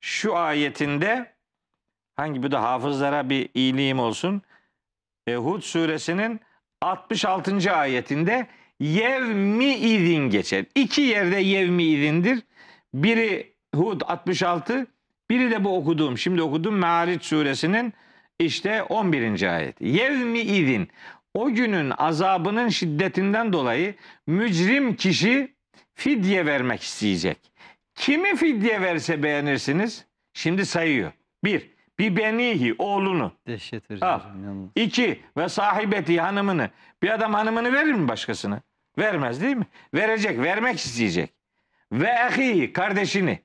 şu ayetinde, hangi bu da hafızlara bir iyiliğim olsun. E, Hud suresinin altmış altıncı ayetinde yevmi idin geçer. İki yerde yevmi idindir. Biri Hud altmış altı, biri de bu okuduğum, şimdi okuduğum Me'aric suresinin işte on birinci ayeti. Yevmi idin. O günün azabının şiddetinden dolayı mücrim kişi fidye vermek isteyecek. Kimi fidye verse beğenirsiniz? Şimdi sayıyor. Bir, bir benihi, oğlunu. Dehşet verici. İki, ve sahibeti, hanımını. Bir adam hanımını verir mi başkasına? Vermez değil mi? Verecek, vermek isteyecek. Ve ahihi, kardeşini.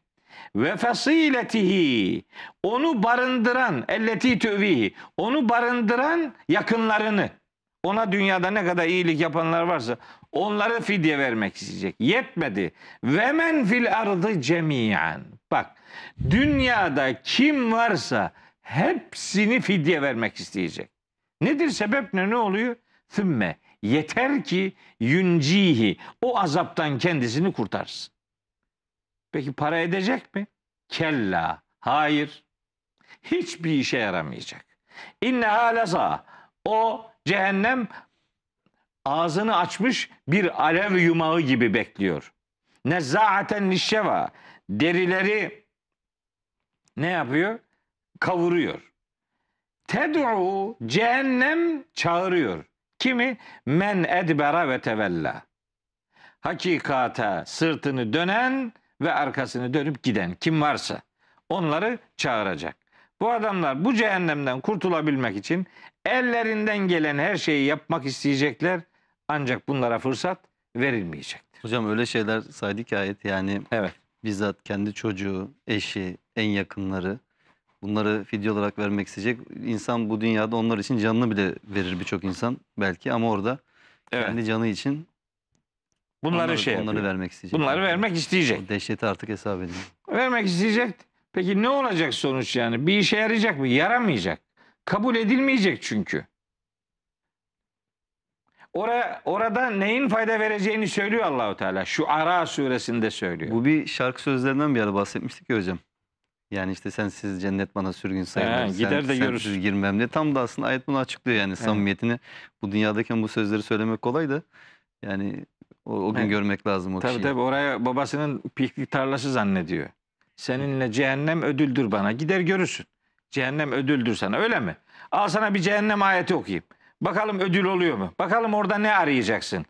Ve fasiletihi, onu barındıran, elleti tüvihi, onu barındıran yakınlarını. Ona dünyada ne kadar iyilik yapanlar varsa onları fidye vermek isteyecek. Yetmedi. Ve men fil ardı cemiyan. Bak, dünyada kim varsa hepsini fidye vermek isteyecek. Nedir sebep, ne ne oluyor? Sümme, yeter ki yuncihi, o azaptan kendisini kurtarsın. Peki para edecek mi? Kella, hayır. Hiçbir işe yaramayacak. İnneha leza, o cehennem ağzını açmış bir alev yumağı gibi bekliyor. Nezzaaten lişşeva, derileri ne yapıyor? Kavuruyor. Ted'u, cehennem çağırıyor. Kimi? Men edbera ve tevella. Hakikata sırtını dönen ve arkasını dönüp giden kim varsa onları çağıracak. Bu adamlar bu cehennemden kurtulabilmek için ellerinden gelen her şeyi yapmak isteyecekler. Ancak bunlara fırsat verilmeyecektir. Hocam öyle şeyler saydık ayet yani. Evet. bizzat kendi çocuğu, eşi, en yakınları bunları fidye olarak vermek isteyecek. İnsan bu dünyada onlar için canını bile verir birçok insan belki, ama orada evet. kendi canı için bunları, onları, şey onları vermek isteyecek. Bunları vermek isteyecek. O dehşeti artık hesap edin. Vermek isteyecek. Peki ne olacak sonuç yani? Bir işe yarayacak mı? Yaramayacak. Kabul edilmeyecek çünkü. Orada, orada neyin fayda vereceğini söylüyor Allahu Teala. Şu Araf suresinde söylüyor. Bu bir şarkı sözlerinden bir ara bahsetmiştik ya hocam. Yani işte sensiz cennet bana sürgün sayılır. He, gider sen, de görürsüz girmem diye. Tam da aslında ayet bunu açıklıyor yani, He. samimiyetini. Bu dünyadayken bu sözleri söylemek kolay da yani o, o gün He. görmek lazım o tabii, kişiyi. Tabii tabii, oraya babasının piknik tarlası zannediyor. Seninle cehennem ödüldür bana. Gider görürsün. Cehennem ödüldür sana, öyle mi? Al sana bir cehennem ayeti okuyayım. Bakalım ödül oluyor mu? Bakalım orada ne arayacaksın?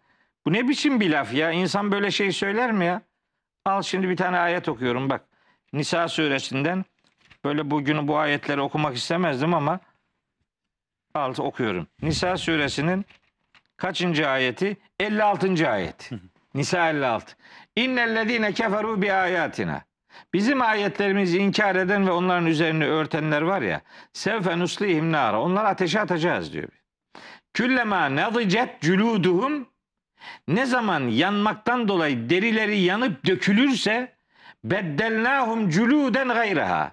Bu ne biçim bir laf ya? İnsan böyle şey söyler mi ya? Al şimdi bir tane ayet okuyorum bak. Nisa suresinden, böyle bugün bu ayetleri okumak istemezdim ama al okuyorum. Nisa suresinin kaçıncı ayeti? elli altıncı ayet. Nisa elli altı. İnnellezine keferu bi ayatina. Bizim ayetlerimizi inkar eden ve onların üzerini örtenler var ya, sevfe nuslihim nara. Onları ateşe atacağız diyor. Küllemâ nadicet cülûduhum, ne zaman yanmaktan dolayı derileri yanıp dökülürse beddelnâhum cülûden gayraha.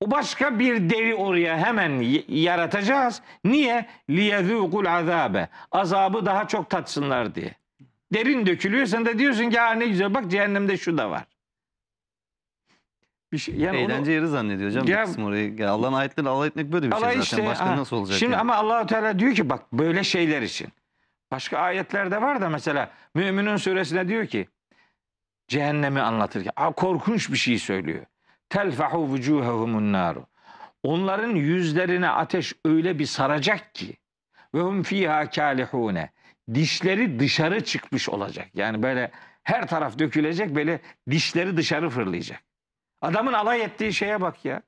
O başka bir deri oraya hemen yaratacağız. Niye? Liyezûkul azâbe. Azabı daha çok tatsınlar diye. Derin dökülüyor. Sen de diyorsun ki ne güzel bak cehennemde şu da var. Şey, yani eğlence onu, yeri zannediyor hocam. Ya, orayı, Allah'ın ayetleri alay etmek böyle bir şey zaten. Işte, başka ha, nasıl olacak? Şimdi yani? Ama Allah-u Teala diyor ki bak böyle şeyler için. Başka ayetlerde var da mesela Müminun suresinde diyor ki cehennemi anlatırken korkunç bir şey söylüyor. Telfahu vucuhumun naru. Onların yüzlerine ateş öyle bir saracak ki ve hum fiha kalihune. Dişleri dışarı çıkmış olacak. Yani böyle her taraf dökülecek, böyle dişleri dışarı fırlayacak. Adamın alay ettiği şeye bak ya.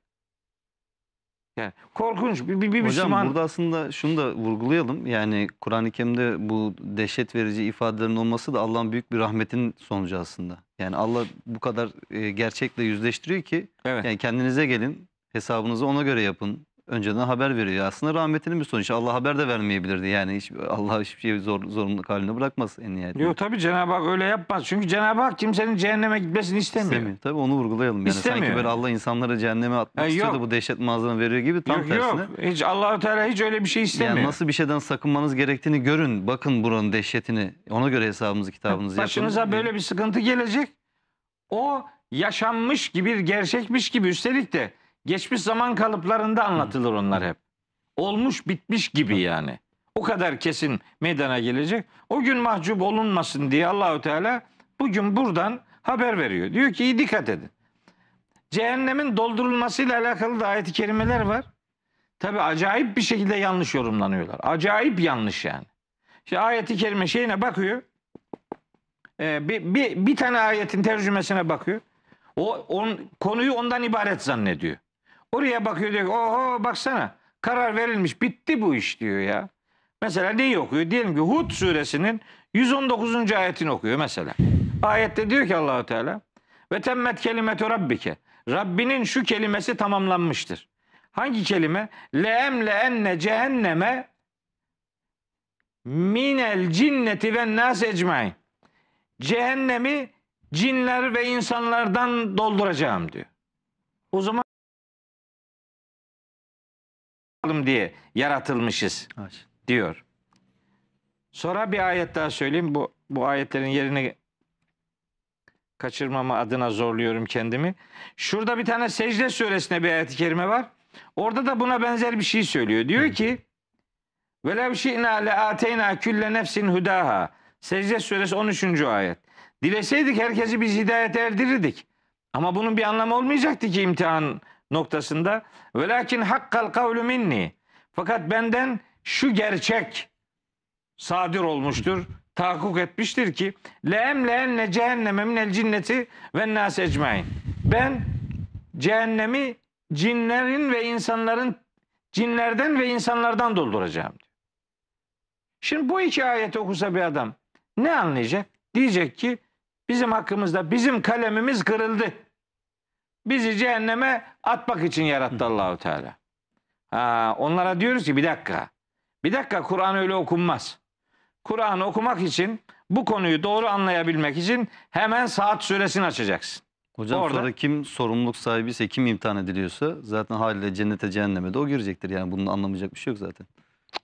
Yani korkunç bir, bir, bir Müslüman. Hocam burada aslında şunu da vurgulayalım. Yani Kur'an-ı Kerim'de bu dehşet verici ifadelerin olması da Allah'ın büyük bir rahmetinin sonucu aslında. Yani Allah bu kadar e, gerçekle yüzleştiriyor ki evet. yani kendinize gelin, hesabınızı ona göre yapın. Önceden haber veriyor. Aslında rahmetinin bir sonucu. Allah haber de vermeyebilirdi. Yani hiç, Allah hiçbir şeyi zor, zorunluluk haline bırakmaz en nihayetinde. Yok tabii Cenab-ı Hak öyle yapmaz. Çünkü Cenab-ı Hak kimsenin cehenneme gitmesini istemiyor. İstemiyor. Tabii onu vurgulayalım. Yani istemiyor. Sanki böyle Allah insanları cehenneme atmak yani istiyor da bu dehşet manzarını veriyor gibi tam yok, tersine. Yok hiç Allah-u Teala hiç öyle bir şey istemiyor. Yani nasıl bir şeyden sakınmanız gerektiğini görün. Bakın buranın dehşetini. Ona göre hesabınızı, kitabınızı başınıza yapın. Başınıza böyle bir sıkıntı gelecek. O yaşanmış gibi, gerçekmiş gibi, üstelik de geçmiş zaman kalıplarında anlatılır onlar hep. Olmuş bitmiş gibi yani. O kadar kesin meydana gelecek. O gün mahcup olunmasın diye Allahu Teala bugün buradan haber veriyor. Diyor ki iyi dikkat edin. Cehennemin doldurulmasıyla alakalı da ayet-i kerimeler var. Tabi acayip bir şekilde yanlış yorumlanıyorlar. Acayip yanlış yani. İşte ayet-i kerime şeyine bakıyor. Ee, bir, bir, bir tane ayetin tercümesine bakıyor. O on, konuyu ondan ibaret zannediyor. Oraya bakıyor diyor ki oho baksana karar verilmiş bitti bu iş diyor ya. Mesela neyi okuyor? Diyelim ki Hud suresinin yüz on dokuzuncu ayetini okuyor mesela. Ayette diyor ki Allahu Teala ve temmet kelimetu rabbike. Rabbinin şu kelimesi tamamlanmıştır. Hangi kelime? Le'em le'enne cehenneme minel cinneti ve nas ecmain. Cehennemi cinler ve insanlardan dolduracağım diyor. O zaman diye yaratılmışız diyor. Sonra bir ayet daha söyleyeyim. Bu, bu ayetlerin yerini kaçırmama adına zorluyorum kendimi. Şurada bir tane Secde suresine bir ayet-i kerime var. Orada da buna benzer bir şey söylüyor. Diyor ki velev şi'na le'ateyna külle nefsin hudaha. Secde suresi on üçüncü ayet. Dileseydik herkesi biz hidayete erdirirdik. Ama bunun bir anlamı olmayacaktı ki imtihan noktasında. Velakin hakkal kavlu minni. Fakat benden şu gerçek sadir olmuştur, tahakkuk etmiştir ki le'em le'enne cehenneme minel cinneti ve nâs ecmain. Ben cehennemi cinlerin ve insanların cinlerden ve insanlardan dolduracağım. Şimdi bu iki ayeti okusa bir adam ne anlayacak? Diyecek ki bizim hakkımızda bizim kalemimiz kırıldı. Bizi cehenneme atmak için yarattı Allahu Teala. Ha, onlara diyoruz ki bir dakika. Bir dakika, Kur'an öyle okunmaz. Kur'an'ı okumak için, bu konuyu doğru anlayabilmek için hemen Saat suresini açacaksın. Hocam orada, sonra kim sorumluluk sahibi ise, kim imtihan ediliyorsa zaten haliyle cennete cehenneme de o girecektir. Yani bunu anlamayacak bir şey yok zaten.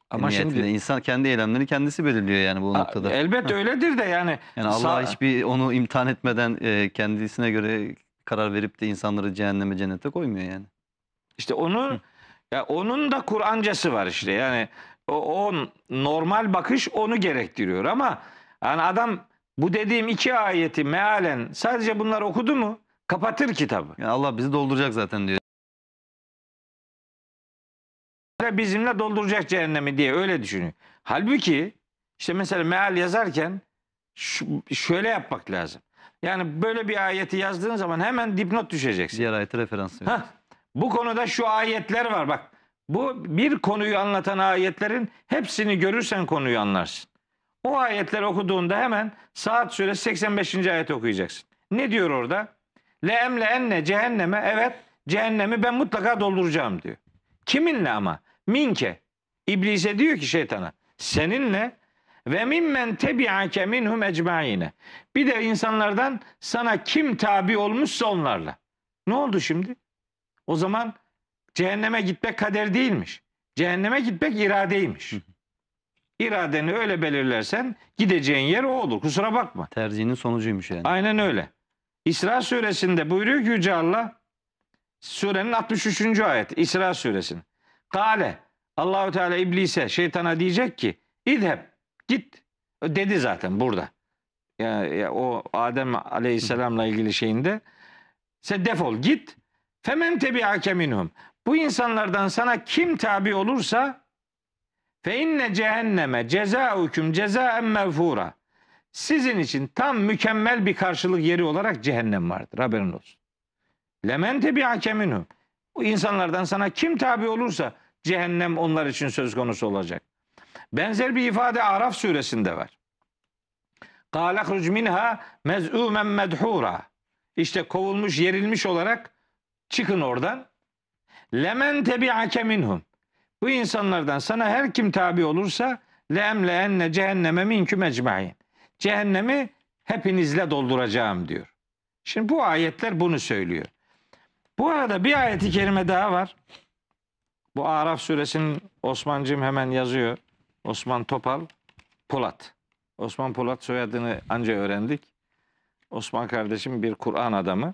Ama şimdi insan kendi eylemlerini kendisi belirliyor yani bu noktada. Elbette öyledir de yani. Yani Allah hiçbir onu imtihan etmeden kendisine göre karar verip de insanları cehenneme cennete koymuyor yani. İşte onu, ya onun da Kur'ancası var işte yani. O, o normal bakış onu gerektiriyor ama yani adam bu dediğim iki ayeti mealen sadece bunlar okudu mu kapatır kitabı. Yani Allah bizi dolduracak zaten diyor. Bizimle dolduracak cehennemi diye öyle düşünüyor. Halbuki işte mesela meal yazarken şöyle yapmak lazım. Yani böyle bir ayeti yazdığın zaman hemen dipnot düşeceksin. Diğer ayete referans veriyorsun. Bu konuda şu ayetler var bak. Bu bir konuyu anlatan ayetlerin hepsini görürsen konuyu anlarsın. O ayetleri okuduğunda hemen Saat suresi seksen beşinci ayeti okuyacaksın. Ne diyor orada? Le emle enne cehenneme, evet cehennemi ben mutlaka dolduracağım diyor. Kiminle ama? Minke. İblise diyor ki şeytana. Seninle ve mimmen tebi'ake minhum ecmaine. Bir de insanlardan sana kim tabi olmuşsa onlarla. Ne oldu şimdi? O zaman cehenneme gitmek kader değilmiş. Cehenneme gitmek iradeymiş. İradeni öyle belirlersen gideceğin yer o olur. Kusura bakma. Tercihinin sonucuymuş yani. Aynen öyle. İsra suresinde buyuruyor ki Yüce Allah, surenin altmış üçüncü ayeti, İsra suresinin. Kale, Allahu Teala iblise, şeytana diyecek ki idheb, git. Dedi zaten burada. Yani, ya, o Adem Aleyhisselam'la ilgili şeyinde. Sen defol, git. Femen tebi'ake minhum. Bu insanlardan sana kim tabi olursa fe inne cehenneme cezâuküm cezâen mevfûra. Sizin için tam mükemmel bir karşılık yeri olarak cehennem vardır. Haberin olsun. Lemen tebi'ake minhum. Bu insanlardan sana kim tabi olursa cehennem onlar için söz konusu olacak. Benzer bir ifade Araf suresinde var. Kâlehruc minhâ mez'ûmen medhûra. İşte kovulmuş, yerilmiş olarak çıkın oradan. Lemen tebi'ake minhum. Bu insanlardan sana her kim tabi olursa le'emle enne cehenneme minküm ecmain. Cehennemi hepinizle dolduracağım diyor. Şimdi bu ayetler bunu söylüyor. Bu arada bir ayeti kerime daha var. Bu Araf suresinin, Osman'cığım hemen yazıyor. Osman Topal Polat. Osman Polat soyadını anca öğrendik. Osman kardeşim bir Kur'an adamı.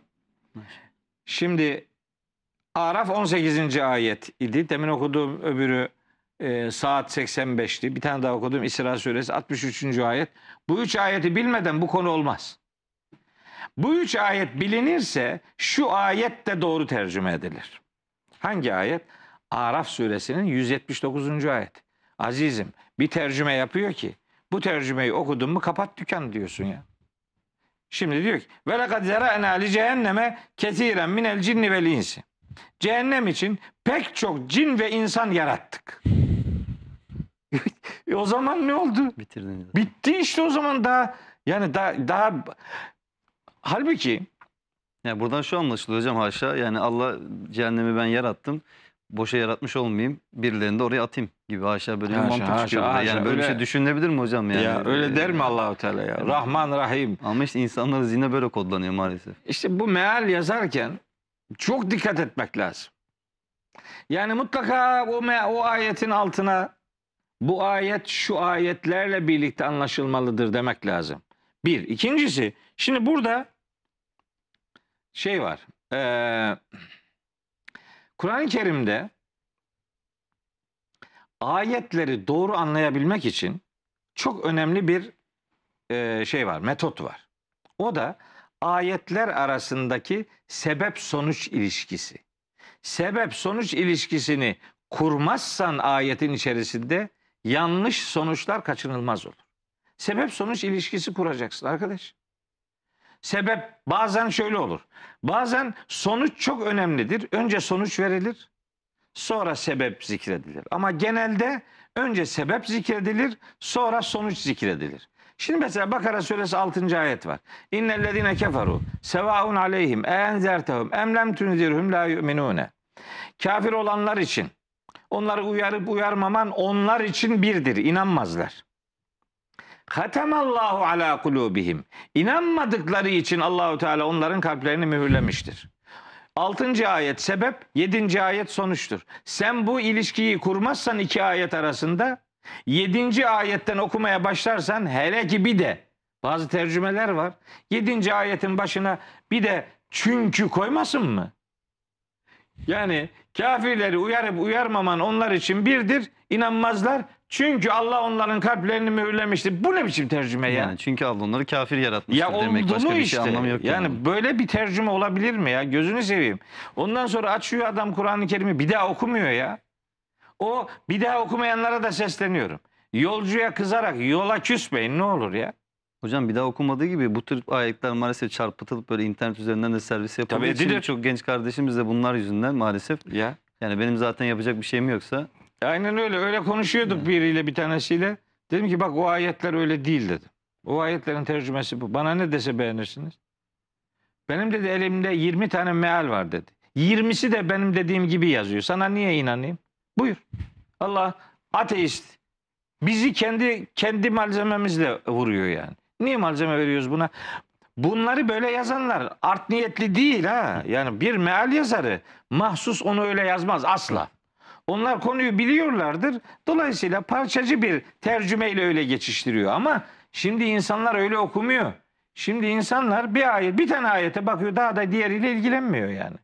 Şimdi Araf on sekizinci ayet idi. Demin okuduğum öbürü e, Saat seksen beşti. Bir tane daha okuduğum İsra suresi altmış üçüncü ayet. Bu üç ayeti bilmeden bu konu olmaz. Bu üç ayet bilinirse şu ayet de doğru tercüme edilir. Hangi ayet? Araf suresinin yüz yetmiş dokuzuncu ayet. Azizim bir tercüme yapıyor ki bu tercümeyi okudun mu kapat dükkan diyorsun ya. Şimdi diyor ki ve lekad zera'na li cehenneme kesiren minel cinni vel insi. Cehennem için pek çok cin ve insan yarattık. E o zaman ne oldu? Bitirdin. Bitti işte o zaman daha yani daha daha halbuki yani buradan şu anlaşılıyor hocam, haşa. Yani Allah cehennemi ben yarattım. Boşa yaratmış olmayayım. Birilerini de oraya atayım gibi haşa böyle bir mantık haşa, çıkıyor. Haşa, yani haşa, böyle bir şey düşünebilir mi hocam yani? Ya öyle der mi Allahu Teala ya? Rahman Rahim. Ama işte insanların zihni böyle kodlanıyor maalesef. İşte bu meal yazarken çok dikkat etmek lazım. Yani mutlaka o, o ayetin altına bu ayet şu ayetlerle birlikte anlaşılmalıdır demek lazım. Bir. İkincisi şimdi burada şey var. Ee, Kur'an-ı Kerim'de ayetleri doğru anlayabilmek için çok önemli bir e, şey var, metot var. O da ayetler arasındaki sebep-sonuç ilişkisi. Sebep-sonuç ilişkisini kurmazsan ayetin içerisinde yanlış sonuçlar kaçınılmaz olur. Sebep-sonuç ilişkisi kuracaksın arkadaş. Sebep bazen şöyle olur. Bazen sonuç çok önemlidir. Önce sonuç verilir. Sonra sebep zikredilir. Ama genelde önce sebep zikredilir. Sonra sonuç zikredilir. Şimdi mesela Bakara suresi altıncı ayet var. İnnellezine keferu sevaun aleyhim enzertehum em lem tunzirhum la yu'minune. Kafir olanlar için onları uyarıp uyarmaman onlar için birdir. İnanmazlar. Hatemallahu ala kulubihim. İnanmadıkları için Allahu Teala onların kalplerini mühürlemiştir. altıncı ayet sebep, yedinci ayet sonuçtur. Sen bu ilişkiyi kurmazsan iki ayet arasında, yedinci ayetten okumaya başlarsan, hele ki bir de bazı tercümeler var. yedinci ayetin başına bir de çünkü koymasın mı? Yani kafirleri uyarıp uyarmaman onlar için birdir. İnanmazlar. Çünkü Allah onların kalplerini mühürlemiştir. Bu ne biçim tercüme ya? Yani çünkü Allah onları kafir yaratmıştır ya demek. Başka bir işte şey anlamı yok. Yani, yani böyle bir tercüme olabilir mi ya? Gözünü seveyim. Ondan sonra açıyor adam Kur'an-ı Kerim'i bir daha okumuyor ya. O bir daha okumayanlara da sesleniyorum. Yolcuya kızarak yola küsmeyin ne olur ya. Hocam bir daha okumadığı gibi bu tür ayetler maalesef çarpıtılıp böyle internet üzerinden de servis yapılıyor. Tabii çok genç kardeşimiz de bunlar yüzünden maalesef. Ya. Yani benim zaten yapacak bir şeyim yoksa. Aynen öyle. Öyle konuşuyorduk biriyle, bir tanesiyle. Dedim ki bak o ayetler öyle değil dedim. O ayetlerin tercümesi bu. Bana ne dese beğenirsiniz. Benim dedi elimde yirmi tane meal var dedi. yirmisi de benim dediğim gibi yazıyor. Sana niye inanayım? Buyur. Allah ateist. Bizi kendi kendi malzememizle vuruyor yani. Niye malzeme veriyoruz buna? Bunları böyle yazanlar art niyetli değil ha. Yani bir meal yazarı mahsus onu öyle yazmaz asla. Onlar konuyu biliyorlardır. Dolayısıyla parçacı bir tercümeyle öyle geçiştiriyor. Ama şimdi insanlar öyle okumuyor. Şimdi insanlar bir ayet, bir tane ayete bakıyor, daha da diğeriyle ilgilenmiyor yani.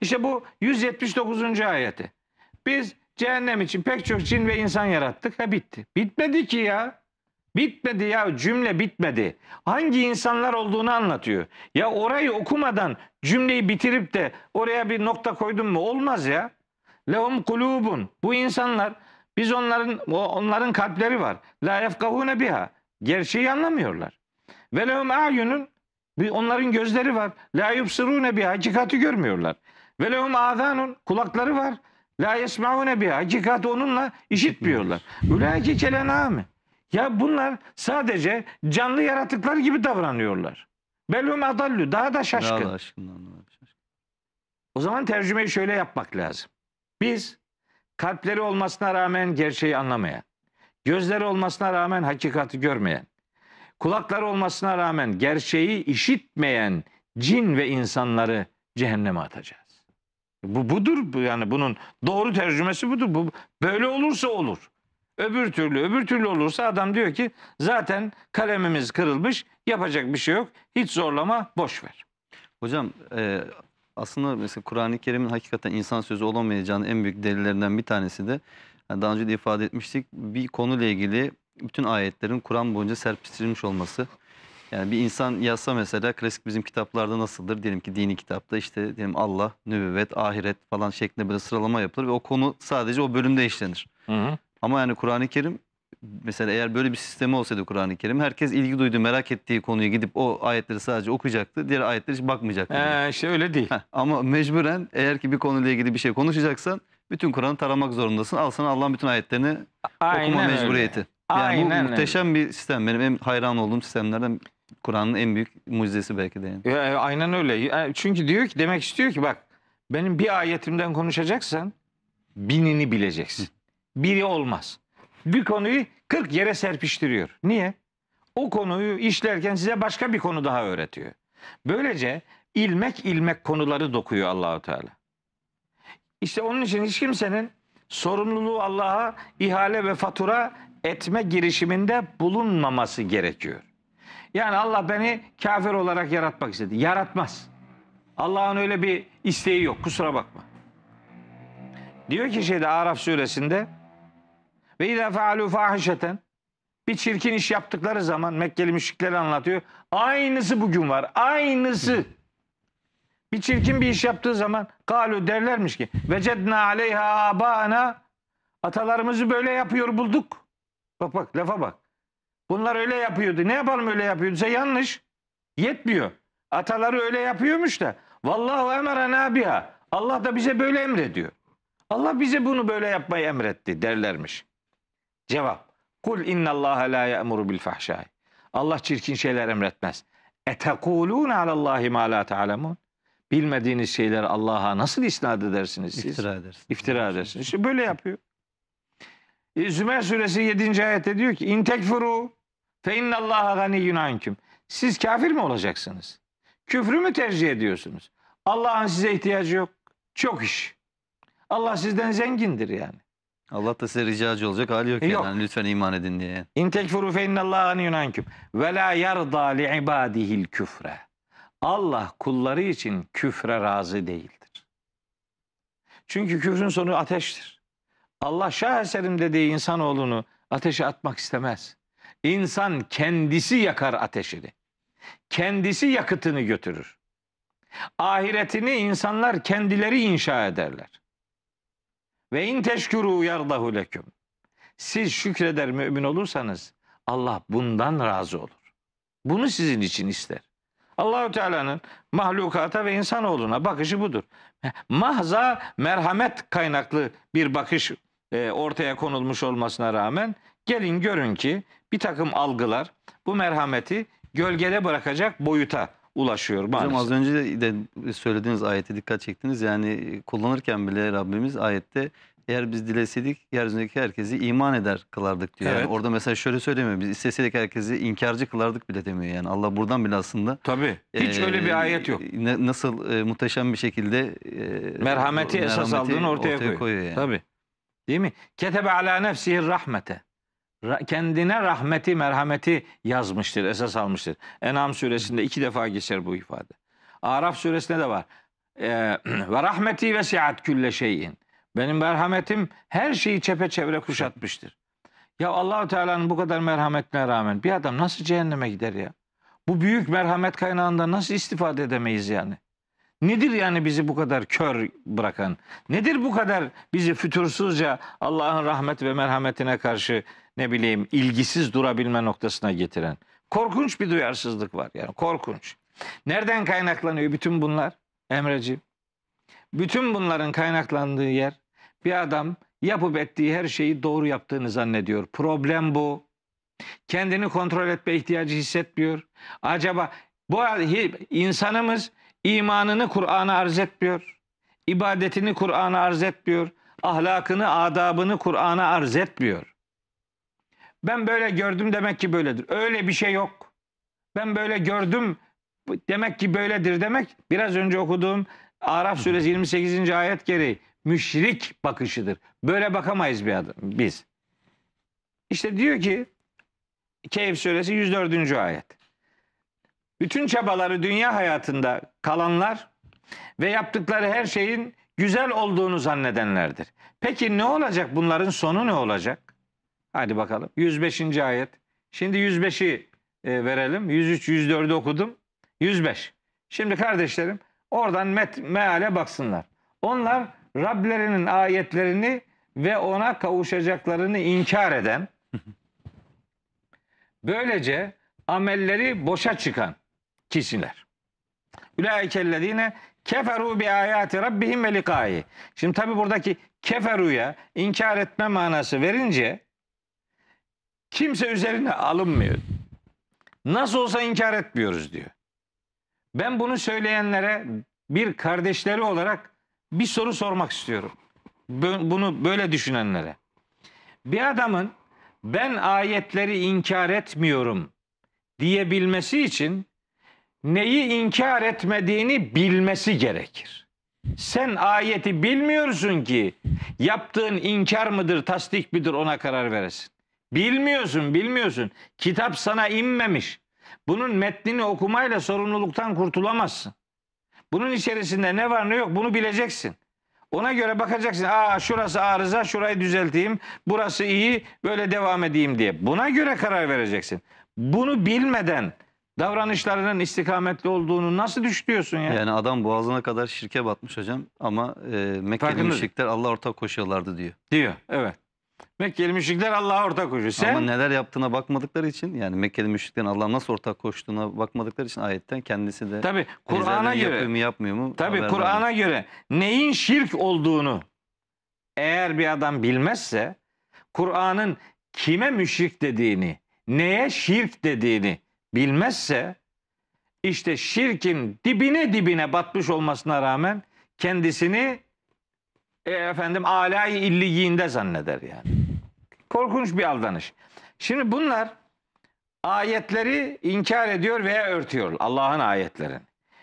İşte bu yüz yetmiş dokuzuncu ayeti. Biz cehennem için pek çok cin ve insan yarattık. Ha bitti. Bitmedi ki ya. Bitmedi ya, cümle bitmedi. Hangi insanlar olduğunu anlatıyor. Ya orayı okumadan cümleyi bitirip de oraya bir nokta koydun mu? Olmaz ya. Lehum kulubun. Bu insanlar, biz onların onların kalpleri var. La yefkahune biha. Gerçeği anlamıyorlar. Ve lehum ayunun. Onların gözleri var. La yubsirune biha. Hakikati görmüyorlar. Ve lehum azanun. Kulakları var. La yesmaune biha. Hakikati onunla işitmiyorlar. Ulaike kelenami. Ya bunlar sadece canlı yaratıklar gibi davranıyorlar. Belhum adallu. Daha da şaşkın. O zaman tercümeyi şöyle yapmak lazım. Biz kalpleri olmasına rağmen gerçeği anlamayan, gözleri olmasına rağmen hakikati görmeyen, kulakları olmasına rağmen gerçeği işitmeyen cin ve insanları cehenneme atacağız. Bu budur, yani bunun doğru tercümesi budur. Bu böyle olursa olur. Öbür türlü öbür türlü olursa adam diyor ki zaten kalemimiz kırılmış, yapacak bir şey yok. Hiç zorlama, boş ver. Hocam e... aslında mesela Kur'an-ı Kerim'in hakikaten insan sözü olamayacağının en büyük delillerinden bir tanesi de, yani daha önce de ifade etmiştik, bir konuyla ilgili bütün ayetlerin Kur'an boyunca serpiştirilmiş olması. Yani bir insan yazsa mesela, klasik bizim kitaplarda nasıldır? Diyelim ki dini kitapta işte diyelim Allah, nübüvvet, ahiret falan şeklinde böyle sıralama yapılır ve o konu sadece o bölümde işlenir. Hı hı. Ama yani Kur'an-ı Kerim mesela, eğer böyle bir sistemi olsaydı Kur'an-ı Kerim, herkes ilgi duyduğu, merak ettiği konuya gidip o ayetleri sadece okuyacaktı. Diğer ayetleri hiç bakmayacaktı. Ee, işte öyle değil. Heh, ama mecburen eğer ki bir konuyla ilgili bir şey konuşacaksan bütün Kur'an'ı taramak zorundasın. Al sana Allah'ın bütün ayetlerini, aynen, okuma mecburiyeti. Öyle. Yani aynen, bu muhteşem öyle bir sistem. Benim en hayran olduğum sistemlerden, Kur'an'ın en büyük mucizesi belki de. Yani. Ya, aynen öyle. Çünkü diyor ki, demek istiyor ki bak, benim bir ayetimden konuşacaksan binini bileceksin. Biri olmaz. Bir konuyu kırk yere serpiştiriyor. Niye? O konuyu işlerken size başka bir konu daha öğretiyor. Böylece ilmek ilmek konuları dokuyor Allahu Teala. İşte onun için hiç kimsenin sorumluluğu Allah'a ihale ve fatura etme girişiminde bulunmaması gerekiyor. Yani Allah beni kafir olarak yaratmak istedi. Yaratmaz. Allah'ın öyle bir isteği yok. Kusura bakma. Diyor ki şeyde Araf suresinde, ve izâ fealû fâhişeten, bir çirkin iş yaptıkları zaman, Mekkeli müşrikleri anlatıyor. Aynısı bugün var. Aynısı. Bir çirkin bir iş yaptığı zaman kâlû derlermiş ki vecednâ aleyhâ âbâna, atalarımızı böyle yapıyor bulduk. Bak bak lafa bak. Bunlar öyle yapıyordu. Ne yapalım öyle yapıyorduysa yanlış. Yetmiyor. Ataları öyle yapıyormuş da vallahu emerenâ biha. Allah da bize böyle emrediyor. Allah bize bunu böyle yapmayı emretti derlermiş. Cevap. Kul innallaha la ya'muru bil fahşai. Allah çirkin şeyler emretmez. اَتَقُولُونَ عَلَى اللّٰهِ مَا لَا تَعْلَمُونَ. Bilmediğiniz şeyleri Allah'a nasıl isnat edersiniz siz? İftira edersiniz. İftira edersiniz. İşte böyle yapıyor. Zümer suresi yedinci ayette diyor ki: اِنْ تَكْفُرُوا فَاِنَّ اللّٰهَ غَنِيٌّ عَنْكُمْ. Siz kafir mi olacaksınız? Küfrü mü tercih ediyorsunuz? Allah'ın size ihtiyacı yok. Çok iş. Allah sizden zengindir yani. Allah da size ricacı olacak hali yok, e yok. Yani lütfen iman edin diye. İn tekfuru fe innallâhe ganîyyun anküm ve lâ yerdâ li ibâdihil küfre. Allah kulları için küfre razı değildir. Çünkü küfrün sonu ateştir. Allah şaheserim dediği insanoğlunu ateşe atmak istemez. İnsan kendisi yakar ateşini. Kendisi yakıtını götürür. Ahiretini insanlar kendileri inşa ederler. Ve in teşkuru yardahu leküm. Siz şükreder mümin olursanız Allah bundan razı olur. Bunu sizin için ister. Allahu Teala'nın mahlukata ve insanoğluna bakışı budur. Mahza merhamet kaynaklı bir bakış ortaya konulmuş olmasına rağmen gelin görün ki bir takım algılar bu merhameti gölgede bırakacak boyuta ulaşıyor maalesef. Hocam az önce de söylediğiniz ayete dikkat çektiniz. Yani kullanırken bile Rabbimiz ayette eğer biz dileseydik yeryüzündeki herkesi iman eder kılardık diyor. Evet. Yani orada mesela şöyle söylemiyor. Biz isteseydik herkesi inkarcı kılardık bile demiyor. Yani Allah buradan bile aslında. Tabii. Hiç e, öyle bir ayet yok. Ne, nasıl e, muhteşem bir şekilde e, merhameti, merhameti esas aldığını ortaya, ortaya koyuyor. koyuyor yani. Tabii. Değil mi? Ketebe ala nefsihir rahmete. Kendine rahmeti, merhameti yazmıştır, esas almıştır. Enam suresinde iki defa geçer bu ifade. Araf suresinde de var. Ve rahmeti vesiat külle şeyin. Benim merhametim her şeyi çepeçevre kuşatmıştır. Ya Allah-u Teala'nın bu kadar merhametine rağmen bir adam nasıl cehenneme gider ya? Bu büyük merhamet kaynağından nasıl istifade edemeyiz yani? Nedir yani bizi bu kadar kör bırakan? Nedir bu kadar bizi fütursuzca Allah'ın rahmet ve merhametine karşı ne bileyim ilgisiz durabilme noktasına getiren? Korkunç bir duyarsızlık var yani, korkunç. Nereden kaynaklanıyor bütün bunlar Emreciğim? Bütün bunların kaynaklandığı yer, bir adam yapıp ettiği her şeyi doğru yaptığını zannediyor. Problem bu. Kendini kontrol etme ihtiyacı hissetmiyor. Acaba bu insanımız İmanını Kur'an'a arz etmiyor. İbadetini Kur'an'a arz etmiyor. Ahlakını, adabını Kur'an'a arz etmiyor. Ben böyle gördüm demek ki böyledir. Öyle bir şey yok. Ben böyle gördüm demek ki böyledir demek, biraz önce okuduğum Araf suresi yirmi sekizinci ayet gereği müşrik bakışıdır. Böyle bakamayız bir adam, biz. İşte diyor ki Kehf suresi yüz dördüncü ayet. Bütün çabaları dünya hayatında kalanlar ve yaptıkları her şeyin güzel olduğunu zannedenlerdir. Peki ne olacak? Bunların sonu ne olacak? Hadi bakalım. yüz beşinci ayet. Şimdi yüz beşi verelim. yüz üç yüz dördü okudum. yüz beş. Şimdi kardeşlerim oradan met, meale baksınlar. Onlar Rablerinin ayetlerini ve ona kavuşacaklarını inkar eden, böylece amelleri boşa çıkan kişiler. Ülaikellezine keferu bi ayati rabbihim ve liqa'i. Şimdi tabi buradaki keferu'ya inkar etme manası verince kimse üzerine alınmıyor. Nasıl olsa inkar etmiyoruz diyor. Ben bunu söyleyenlere bir kardeşleri olarak bir soru sormak istiyorum. Bunu böyle düşünenlere. Bir adamın ben ayetleri inkar etmiyorum diyebilmesi için neyi inkar etmediğini bilmesi gerekir. Sen ayeti bilmiyorsun ki yaptığın inkar mıdır, tasdik midir ona karar veresin. Bilmiyorsun, bilmiyorsun. Kitap sana inmemiş. Bunun metnini okumayla sorumluluktan kurtulamazsın. Bunun içerisinde ne var ne yok bunu bileceksin. Ona göre bakacaksın. Aa, şurası arıza, şurayı düzelteyim. Burası iyi, böyle devam edeyim diye. Buna göre karar vereceksin. Bunu bilmeden davranışlarının istikametli olduğunu nasıl düşünüyorsun yani? Yani adam boğazına kadar şirke batmış hocam ama e, Mekkeli müşrikler Allah'a ortak koşuyorlardı diyor. Diyor, evet. Mekkeli müşrikler Allah'a ortak koşuyor. Sen... Ama neler yaptığına bakmadıkları için, yani Mekkeli müşriklerin Allah'a nasıl ortak koştuğuna bakmadıkları için ayetten kendisi de tabii Kur'an'a göre yapıyor mu yapmıyor mu? Tabii Kur'an'a göre neyin şirk olduğunu eğer bir adam bilmezse Kur'an'ın kime müşrik dediğini, neye şirk dediğini bilmezse işte şirkin dibine dibine batmış olmasına rağmen kendisini e, efendim alâ-i illiyyinde zanneder yani. Korkunç bir aldanış. Şimdi bunlar ayetleri inkar ediyor veya örtüyor, Allah'ın ayetlerini.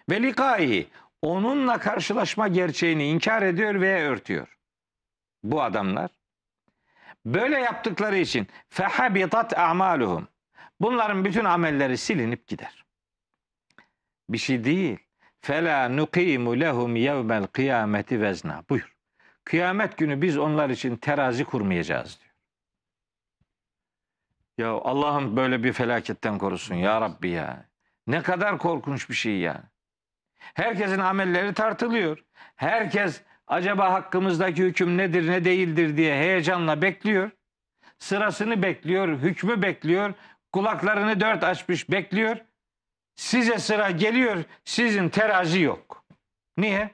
Ve likâi, onunla karşılaşma gerçeğini inkar ediyor veya örtüyor bu adamlar. Böyle yaptıkları için fehabitat a'maluhum, bunların bütün amelleri silinip gider. Bir şey değil. Fela nuqimu lehum yevmel kıyameti vezna. Buyur. Kıyamet günü biz onlar için terazi kurmayacağız diyor. Ya Allah'ım böyle bir felaketten korusun ya Rabbi ya. Ne kadar korkunç bir şey ya. Herkesin amelleri tartılıyor. Herkes acaba hakkımızdaki hüküm nedir ne değildir diye heyecanla bekliyor. Sırasını bekliyor, hükmü bekliyor. Kulaklarını dört açmış bekliyor. Size sıra geliyor, sizin terazi yok. Niye?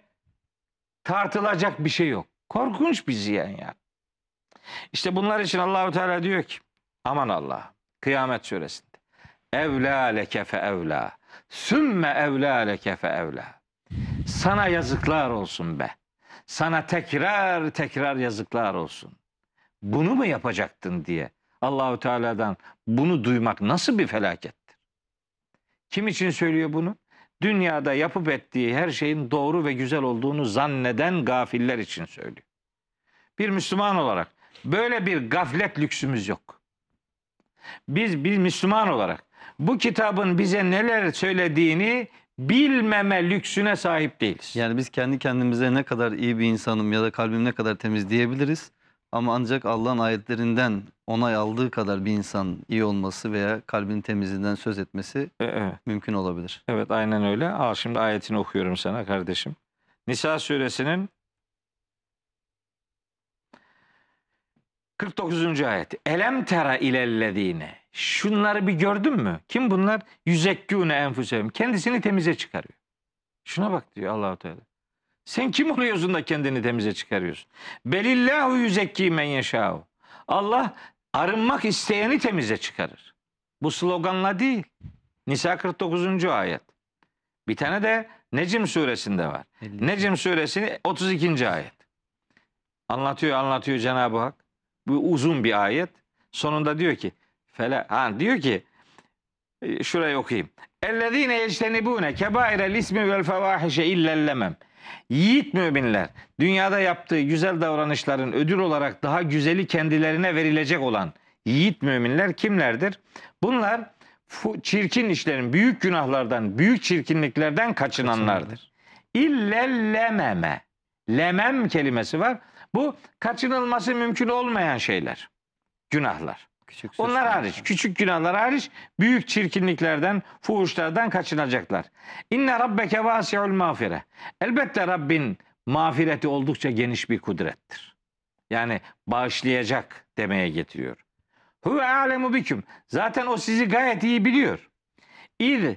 Tartılacak bir şey yok. Korkunç bir ziyan ya. İşte bunlar için Allahu Teala diyor ki, aman Allah, Kıyamet suresinde. Evlâ leke fe evlâ, sümme evlâ leke fe evlâ. Sana yazıklar olsun be. Sana tekrar tekrar yazıklar olsun. Bunu mu yapacaktın diye Allahu Teala'dan bunu duymak nasıl bir felakettir? Kim için söylüyor bunu? Dünyada yapıp ettiği her şeyin doğru ve güzel olduğunu zanneden gafiller için söylüyor. Bir Müslüman olarak böyle bir gaflet lüksümüz yok. Biz bir Müslüman olarak bu kitabın bize neler söylediğini bilmeme lüksüne sahip değiliz. Yani biz kendi kendimize ne kadar iyi bir insanım ya da kalbim ne kadar temiz diyebiliriz. Ama ancak Allah'ın ayetlerinden onay aldığı kadar bir insan iyi olması veya kalbin temizliğinden söz etmesi evet, mümkün olabilir. Evet, aynen öyle. Al şimdi ayetini okuyorum sana kardeşim. Nisa suresinin kırk dokuzuncu ayeti. Elem tera ilellezine. Şunları bir gördün mü? Kim bunlar? Yüzekkûne enfusehum. Kendisini temize çıkarıyor. Şuna bak diyor Allahu Teala. Sen kim oluyorsun da kendini temize çıkarıyorsun? Belillahu yüzekki men yeşâhu. Allah arınmak isteyeni temize çıkarır. Bu sloganla değil. Nisa kırk dokuzuncu ayet. Bir tane de Necm suresinde var. Necm suresinin otuz ikinci ayet. Anlatıyor anlatıyor Cenab-ı Hak. Bu uzun bir ayet. Sonunda diyor ki ha, diyor ki şurayı okuyayım. Ellezîne yectenibûne kebâirel ismi vel fevâhişe illallemem. Yiğit müminler dünyada yaptığı güzel davranışların ödül olarak daha güzeli kendilerine verilecek olan yiğit müminler kimlerdir? Bunlar çirkin işlerin, büyük günahlardan, büyük çirkinliklerden kaçınanlardır. İllellememe. Lemem kelimesi var. Bu kaçınılması mümkün olmayan şeyler. Günahlar. Küçük onlar hariç, yani. Küçük günahlar hariç büyük çirkinliklerden, fuhuşlardan kaçınacaklar. İnne rabbeke vâsi'ul mağfire. Elbette Rabbin mağfireti oldukça geniş bir kudrettir. Yani bağışlayacak demeye getiriyor. Huve alemu biküm. Zaten o sizi gayet iyi biliyor. İz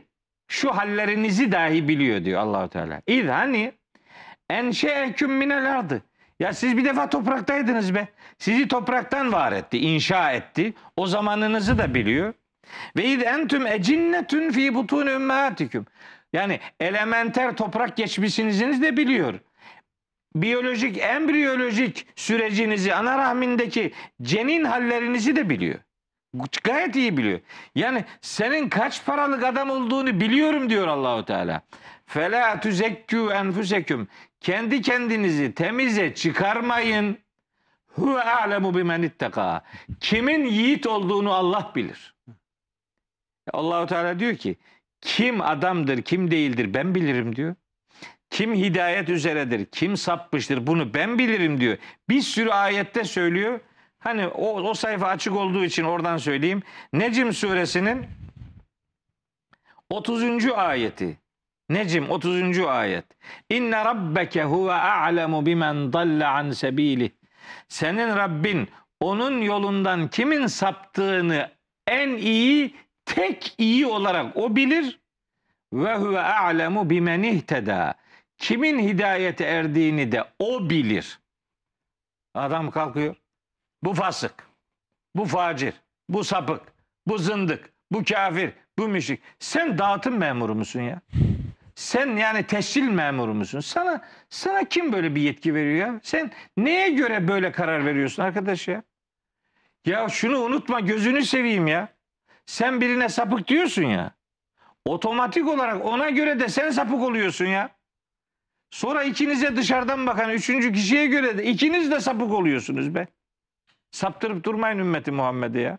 şu hallerinizi dahi biliyor diyor Allahu Teala. İz hani enşe'eküm minel ardı. Ya siz bir defa topraktaydınız be. Sizi topraktan var etti, inşa etti. O zamanınızı da biliyor. Ve iz entüm ecinnetün fi butun ümmâtiküm. Yani elementer toprak geçmişinizi de biliyor. Biyolojik, embriyolojik sürecinizi, ana rahmindeki cenin hallerinizi de biliyor. Gayet iyi biliyor. Yani senin kaç paralık adam olduğunu biliyorum diyor Allahu Teala. Fela tuzekkû enfuseküm. Kendi kendinizi temize çıkarmayın. Huve a'lemu bimen ittekâ. Kimin yiğit olduğunu Allah bilir. Allahu Teala diyor ki kim adamdır, kim değildir ben bilirim diyor. Kim hidayet üzeredir, kim sapmıştır bunu ben bilirim diyor. Bir sürü ayette söylüyor. Hani o, o sayfa açık olduğu için oradan söyleyeyim. Necm suresinin otuzuncu ayeti. Necm otuzuncu ayet. İnne rabbeke huve a'lemu bimen dalle an sebilih. Senin Rabbin onun yolundan kimin saptığını en iyi, tek iyi olarak o bilir. Ve huve a'lemu bimen ihteda. Kimin hidayete erdiğini de o bilir. Adam kalkıyor. Bu fasık, bu facir, bu sapık, bu zındık, bu kafir, bu bu müşrik. Sen dağıtım memuru musun ya? Sen yani tescil memuru musun? Sana, sana kim böyle bir yetki veriyor ya? Sen neye göre böyle karar veriyorsun arkadaş ya? Ya şunu unutma, gözünü seveyim ya. Sen birine sapık diyorsun ya. Otomatik olarak ona göre de sen sapık oluyorsun ya. Sonra ikinize dışarıdan bakan üçüncü kişiye göre de ikiniz de sapık oluyorsunuz be. Saptırıp durmayın ümmeti Muhammed'e ya.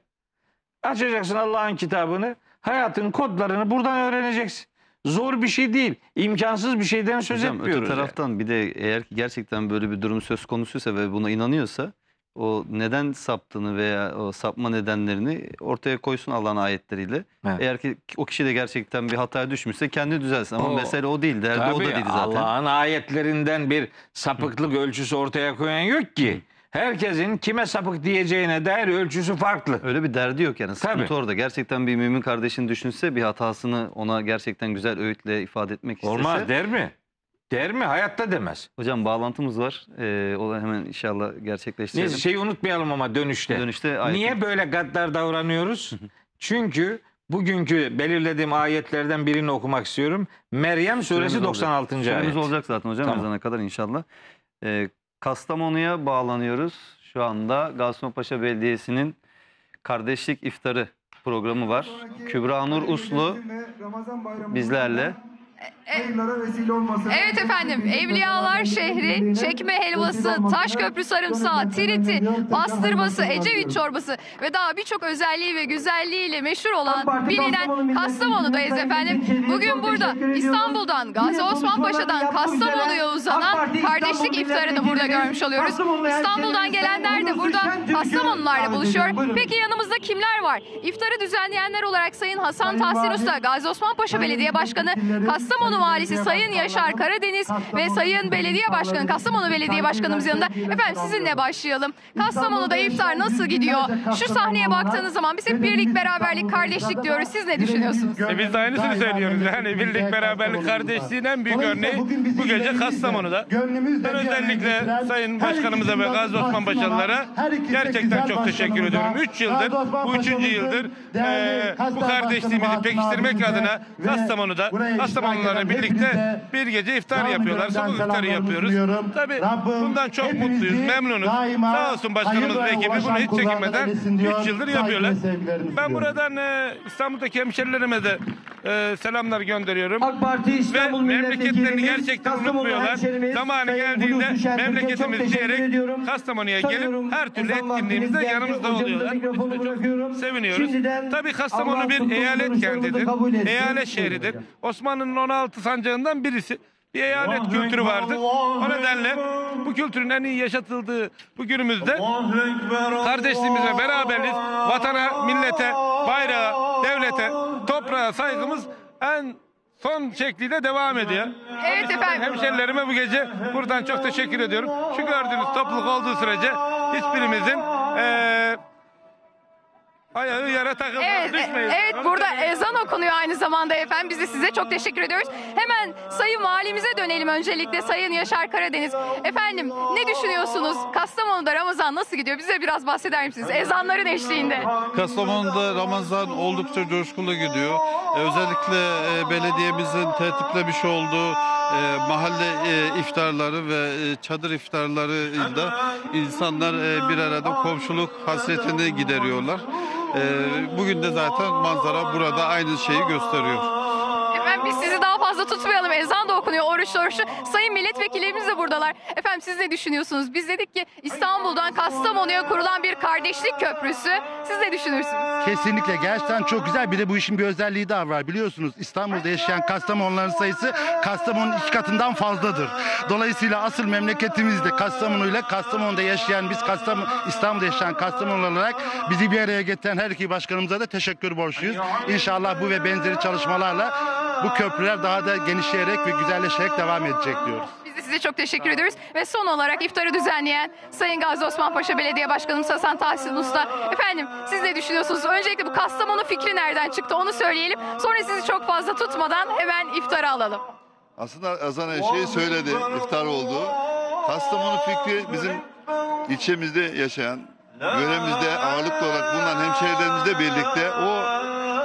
Açacaksın Allah'ın kitabını, hayatın kodlarını buradan öğreneceksin. Zor bir şey değil, imkansız bir şeyden söz Hocam, etmiyoruz. Öte taraftan yani. Bir de eğer ki gerçekten böyle bir durum söz konusuysa ve buna inanıyorsa, o neden saptığını veya o sapma nedenlerini ortaya koysun Allah'ın ayetleriyle. Evet. Eğer ki o kişi de gerçekten bir hataya düşmüşse kendi düzelsin. Ama o, mesele o değil. Derdi tabii, o da değil zaten. Allah'ın ayetlerinden bir sapıklık Hı. ölçüsü ortaya koyan yok ki. Herkesin kime sapık diyeceğine dair ölçüsü farklı. Öyle bir derdi yok yani. Sıkıntı tabii. Orada. Gerçekten bir mümin kardeşini düşünse, bir hatasını ona gerçekten güzel öğütle ifade etmek istese. Olmaz der mi? Der mi? Hayatta demez. Hocam bağlantımız var. Ee, o da hemen inşallah gerçekleştirelim. Neyse, şeyi unutmayalım ama dönüşte. dönüşte ayet... Niye böyle gaddar davranıyoruz? Çünkü bugünkü belirlediğim ayetlerden birini okumak istiyorum. Meryem suresi Süremiz doksan altıncı olacak. ayet. Süremiz olacak zaten hocam. Tamam. Ezana kadar inşallah. Ee, Kastamonu'ya bağlanıyoruz. Şu anda Gaziosmanpaşa Belediyesi'nin kardeşlik iftarı programı var. Kübra Nur Uslu bizlerle. Hayırlara vesile olmasın. Evet efendim, Evliyalar Şehri, çekme helvası, taş köprü sarımsağı, tiriti, pastırması, ecevit çorbası ve daha birçok özelliği ve güzelliğiyle meşhur olan bilinen Kastamonu'dayız efendim. Bugün burada İstanbul'dan, Gaziosmanpaşa'dan Kastamonu'ya uzanan kardeşlik iftarını burada görmüş oluyoruz. İstanbul'dan gelenler de burada Kastamonularla buluşuyor. Peki yanımızda kimler var? İftarı düzenleyenler olarak Sayın Hasan Tahsin Usta, Gaziosmanpaşa Belediye Başkanı, Kastamonu Kastamonu Valisi Sayın Yaşar Karadeniz ve Sayın Belediye Başkanı, Kastamonu Belediye Başkanımız yanında. Efendim sizinle başlayalım. Kastamonu'da iftar nasıl gidiyor? Şu sahneye baktığınız zaman biz hep birlik, beraberlik, kardeşlik diyoruz. Siz ne düşünüyorsunuz? E biz de aynısını söylüyoruz. Yani birlik, beraberlik, kardeşliğin en büyük örneği bu gece Kastamonu'da. Ben özellikle Sayın Başkanımıza ve Gaziosmanpaşalılara gerçekten çok teşekkür ediyorum. Üç yıldır, bu üçüncü yıldır e, bu kardeşliğimizi pekiştirmek adına Kastamonu'da, Kastamonu'da onlarla birlikte bir gece iftar yapıyorlar. Sabah iftarı yapıyoruz. Tabii bundan çok mutluyuz, memnunuz. Sağ olsun başkanımız ve ekibi bunu hiç çekinmeden üç yıldır yapıyorlar. Ben buradan e, İstanbul'daki hemşerilerime de e, selamlar gönderiyorum. Ve memleketlerini gerçekten unutmuyorlar. Zamanı geldiğinde memleketimiz diyerek Kastamonu'ya gelip her türlü etkinliğimizde yanımızda oluyorlar. Çok seviniyoruz. Tabii Kastamonu bir eyalet kendidir. Eyalet şehridir. Osmanlı'nın on altı sancağından birisi. Bir eyalet Allah kültürü Ekber, vardır. Allah o nedenle Ekber. Bu kültürün en iyi yaşatıldığı bu günümüzde kardeşliğimizle beraberiz. Vatana, millete, bayrağa, devlete, toprağa saygımız en son şekliyle devam ediyor. Evet efendim. Hemşerilerime bu gece buradan çok teşekkür ediyorum. Şu gördüğünüz topluluk olduğu sürece hiçbirimizin ee, ayağı yere takılmaz, evet, düşmeyiz. Evet, onu burada söyleyeyim. Ezan okunuyor aynı zamanda efendim. Biz de size çok teşekkür ediyoruz. Hemen Sayın Valimize dönelim öncelikle, Sayın Yaşar Karadeniz. Efendim ne düşünüyorsunuz? Kastamonu'da Ramazan nasıl gidiyor? Bize biraz bahseder misiniz? Ezanların eşliğinde. Kastamonu'da Ramazan oldukça coşkulu gidiyor. Özellikle belediyemizin tertiplemiş olduğu E, mahalle e, iftarları ve e, çadır iftarlarında insanlar e, bir arada komşuluk hasretini gideriyorlar. E, bugün de zaten manzara burada aynı şeyi gösteriyor. Efendim biz sizi daha fazla tutmayalım. Ezan da okunuyor, oruç oruçlu. Sayın milletvekillerimiz de buradalar. Efendim siz ne düşünüyorsunuz? Biz dedik ki İstanbul'dan Kastamonu'ya kurulan bir kardeşlik köprüsü. Siz ne düşünürsünüz? Kesinlikle. Gerçekten çok güzel. Bir de bu işin bir özelliği daha var. Biliyorsunuz İstanbul'da yaşayan Kastamonuların sayısı Kastamonu'nun iki katından fazladır. Dolayısıyla asıl memleketimizde Kastamonu ile Kastamonu'da yaşayan biz Kastamonu, İstanbul'da yaşayan Kastamonu olarak bizi bir araya getiren her iki başkanımıza da teşekkür borçluyuz. İnşallah bu ve benzeri çalışmalarla bu köprüler daha da genişleyerek ve güzelleşerek devam edecek diyoruz. Biz de size çok teşekkür ediyoruz. Ve son olarak iftarı düzenleyen Sayın Gaziosmanpaşa Belediye Başkanımız Hasan Tahsin Usta. Efendim siz ne düşünüyorsunuz? Öncelikle bu Kastamonu fikri nereden çıktı onu söyleyelim. Sonra sizi çok fazla tutmadan hemen iftara alalım. Aslında Azan Eşeği söyledi, iftar oldu. Kastamonu fikri bizim ilçemizde yaşayan, yöremizde ağırlıklı olarak bulunan hemşehrilerimizle birlikte o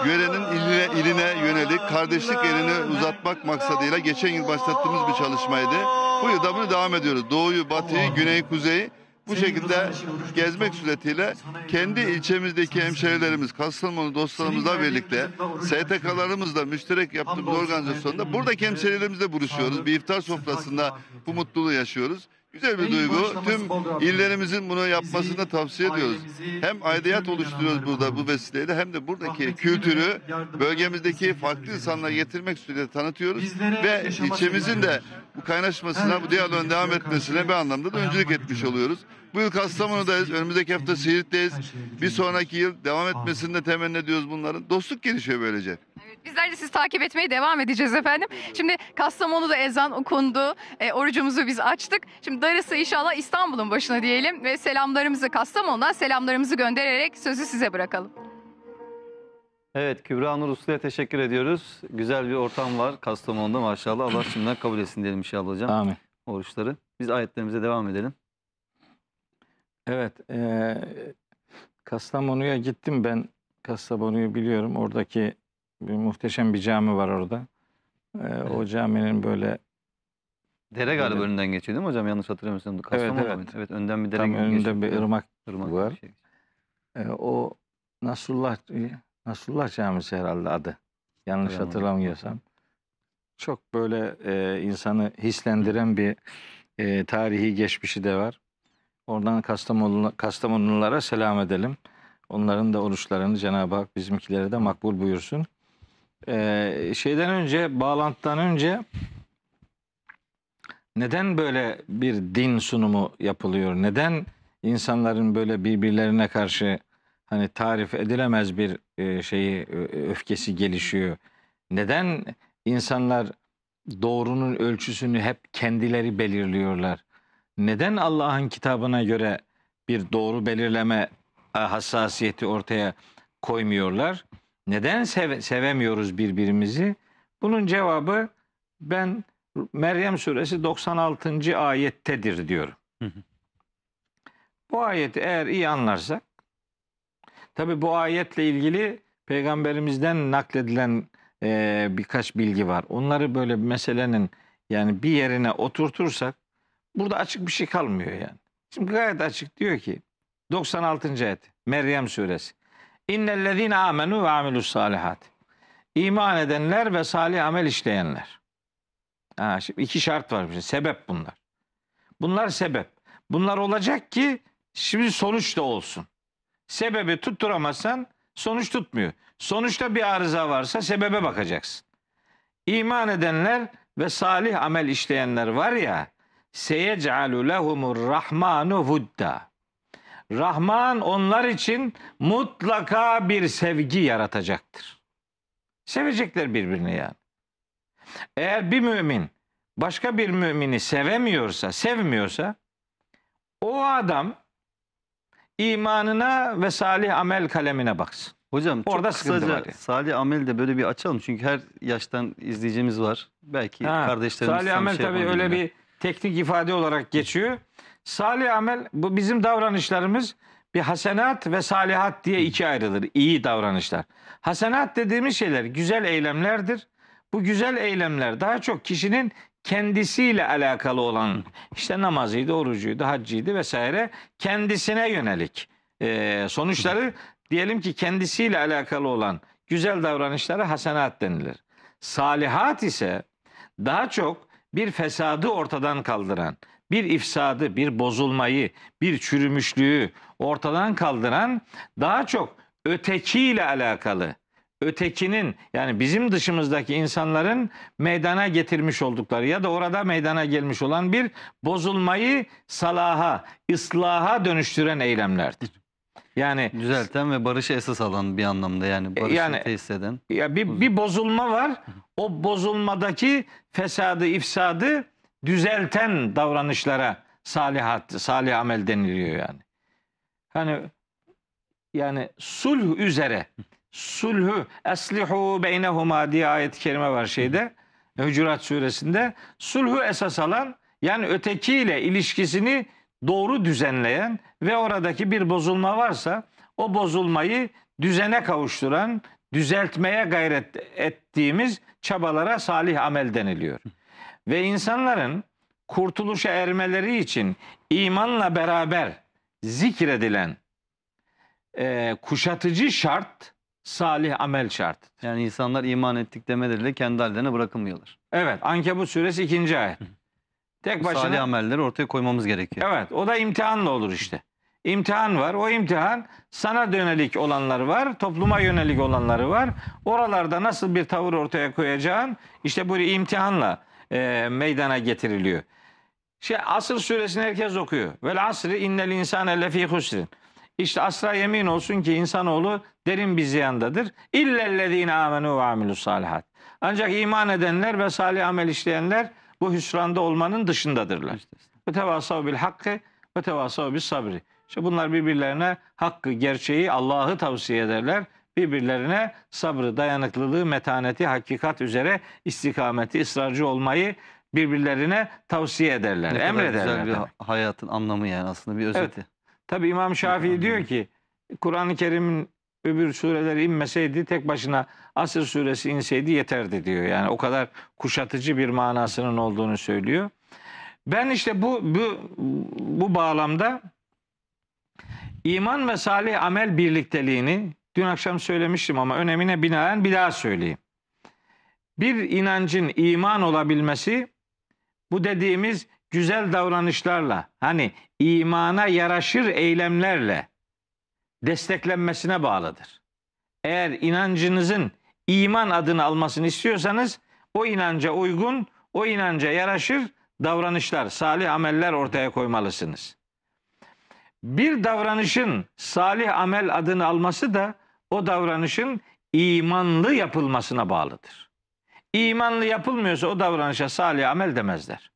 yörenin iline, iline yönelik kardeşlik elini uzatmak maksadıyla geçen yıl başlattığımız bir çalışmaydı. Bu yılda bunu devam ediyoruz. Doğuyu, batıyı, güneyi, kuzeyi bu şekilde gezmek suretiyle kendi ilçemizdeki hemşehrilerimiz, Kastamonu dostlarımızla birlikte, S T K'larımızla müşterek yaptığımız organizasyonda buradaki hemşehrilerimizle buluşuyoruz. Bir iftar sofrasında bu mutluluğu yaşıyoruz. Güzel bir duygu. Tüm illerimizin bunu yapmasını tavsiye ediyoruz. Hem aidiyet oluşturuyoruz burada bu vesileyle, hem de buradaki kültürü bölgemizdeki farklı insanlara getirmek suretiyle tanıtıyoruz ve ilçemizin de bu kaynaşmasına, bu diyaloğun devam etmesine bir anlamda da öncülük etmiş oluyoruz. Bu yıl Kastamonu'dayız, önümüzdeki hafta Siirt'teyiz. Bir sonraki yıl devam etmesini de temenni ediyoruz bunların. Dostluk gelişiyor böylece. Bizler de sizi takip etmeye devam edeceğiz efendim. Şimdi Kastamonu'da ezan okundu. E, orucumuzu biz açtık. Şimdi darısı inşallah İstanbul'un başına diyelim ve selamlarımızı Kastamonu'dan selamlarımızı göndererek sözü size bırakalım. Evet, Kübra Nur Uslu'ya teşekkür ediyoruz. Güzel bir ortam var Kastamonu'da maşallah. Allah şimdiden kabul etsin diyelim inşallah hocam. Amin. Oruçları. Biz ayetlerimize devam edelim. Evet. E, Kastamonu'ya gittim ben. Kastamonu'yu biliyorum. Oradaki bir muhteşem bir cami var orada. Ee, evet. O caminin böyle... Dere galiba önünden geçiyor değil mi hocam? Yanlış hatırlamıyorsam. Evet, evet. Evet, önden bir dere tam önünde geçiyor. Bir ırmak, ırmak var. Bir şey. ee, o Nasrullah, Nasrullah Camisi herhalde adı. Yanlış evet, hatırlamıyorsam. Evet. Çok böyle e, insanı hislendiren bir e, tarihi geçmişi de var. Oradan Kastamonu, Kastamonlulara selam edelim. Onların da oruçlarını Cenab-ı Hak bizimkilere de makbul buyursun. Ee, şeyden önce, bağlantıdan önce neden böyle bir din sunumu yapılıyor? Neden insanların böyle birbirlerine karşı hani tarif edilemez bir e, şeyi öfkesi gelişiyor? Neden insanlar doğrunun ölçüsünü hep kendileri belirliyorlar? Neden Allah'ın kitabına göre bir doğru belirleme hassasiyeti ortaya koymuyorlar? Neden seve, sevemiyoruz birbirimizi? Bunun cevabı ben Meryem suresi doksan altıncı ayettedir diyorum. Hı hı. Bu ayeti eğer iyi anlarsak, tabi bu ayetle ilgili peygamberimizden nakledilen e, birkaç bilgi var. Onları böyle meselenin yani bir yerine oturtursak burada açık bir şey kalmıyor yani. Şimdi gayet açık diyor ki doksan altıncı ayet Meryem suresi. İnnellezîne âmenû ve amilussâlihat. İman edenler ve salih amel işleyenler. Ha, şimdi iki şart var. Bize. Sebep bunlar. Bunlar sebep. Bunlar olacak ki şimdi sonuç da olsun. Sebebi tutturamazsan sonuç tutmuyor. Sonuçta bir arıza varsa sebebe bakacaksın. İman edenler ve salih amel işleyenler var ya, seyec'alû lehumur rahmanu vudda. Rahman onlar için mutlaka bir sevgi yaratacaktır. Sevecekler birbirini yani. Eğer bir mümin başka bir mümini sevemiyorsa, sevmiyorsa o adam imanına ve salih amel kalemine baksın. Hocam orada sıkıntı var. Yani. Salih amel de böyle bir açalım çünkü her yaştan izleyicimiz var. Belki ha, kardeşlerimiz salih amel şey tabii öyle ya. Bir teknik ifade olarak geçiyor. Salih amel, bu bizim davranışlarımız bir hasenat ve salihat diye iki ayrılır. İyi davranışlar. Hasenat dediğimiz şeyler güzel eylemlerdir. Bu güzel eylemler daha çok kişinin kendisiyle alakalı olan, işte namazıydı, orucuydu, haccıydı vesaire, kendisine yönelik ee, sonuçları diyelim ki kendisiyle alakalı olan güzel davranışlara hasenat denilir. Salihat ise daha çok bir fesadı ortadan kaldıran, bir ifsadı, bir bozulmayı, bir çürümüşlüğü ortadan kaldıran daha çok ötekiyle alakalı, ötekinin yani bizim dışımızdaki insanların meydana getirmiş oldukları ya da orada meydana gelmiş olan bir bozulmayı salaha, ıslaha dönüştüren eylemlerdir. Yani düzelten ve barışı esas alan bir anlamda yani barışı yani, tesis eden. Ya bir, bir bozulma var, o bozulmadaki fesadı, ifsadı düzelten davranışlara salihat, salih amel deniliyor yani. Hani yani sulh üzere, sulhu eslihu beynehuma diye ayet-i kerime var şeyde, Hucurat suresinde. Sulhu esas alan yani ötekiyle ilişkisini doğru düzenleyen ve oradaki bir bozulma varsa o bozulmayı düzene kavuşturan, düzeltmeye gayret ettiğimiz çabalara salih amel deniliyor. Ve insanların kurtuluşa ermeleri için imanla beraber zikredilen e, kuşatıcı şart salih amel şartıdır. Yani insanlar iman ettik demeleriyle kendi hallerine bırakılmıyorlar. Evet. Ankebut suresi ikinci ayet. Tek başına salih amelleri ortaya koymamız gerekiyor. Evet. O da imtihanla olur işte. İmtihan var. O imtihan sana yönelik olanları var, topluma yönelik olanları var. Oralarda nasıl bir tavır ortaya koyacağın işte bu imtihanla e, meydana getiriliyor. Şey, Asr suresini herkes okuyor. Vel asri innel insane lefî husrin. İşte asra yemin olsun ki insanoğlu derin bir ziyandadır. İllellezîne âmenû ve amilussâlihat. Ancak iman edenler ve salih amel işleyenler bu hüsranda olmanın dışındadırlar. Ve tevasav bil hakkı ve tevasav bil sabri. İşte bunlar birbirlerine hakkı, gerçeği, Allah'ı tavsiye ederler. Birbirlerine sabrı, dayanıklılığı, metaneti, hakikat üzere istikameti, ısrarcı olmayı birbirlerine tavsiye ederler, ne emrederler. Güzel bir hayatın anlamı yani aslında bir özeti. Evet. Tabi İmam Şafii diyor ki Kur'an-ı Kerim'in öbür sureleri inmeseydi tek başına Asr suresi inseydi yeterdi diyor. Yani o kadar kuşatıcı bir manasının olduğunu söylüyor. Ben işte bu bu, bu bağlamda iman ve salih amel birlikteliğini dün akşam söylemiştim ama önemine binaen bir daha söyleyeyim. Bir inancın iman olabilmesi bu dediğimiz güzel davranışlarla, hani imana yaraşır eylemlerle desteklenmesine bağlıdır. Eğer inancınızın iman adını almasını istiyorsanız o inanca uygun, o inanca yaraşır davranışlar, salih ameller ortaya koymalısınız. Bir davranışın salih amel adını alması da o davranışın imanlı yapılmasına bağlıdır. İmanlı yapılmıyorsa o davranışa salih amel demezler.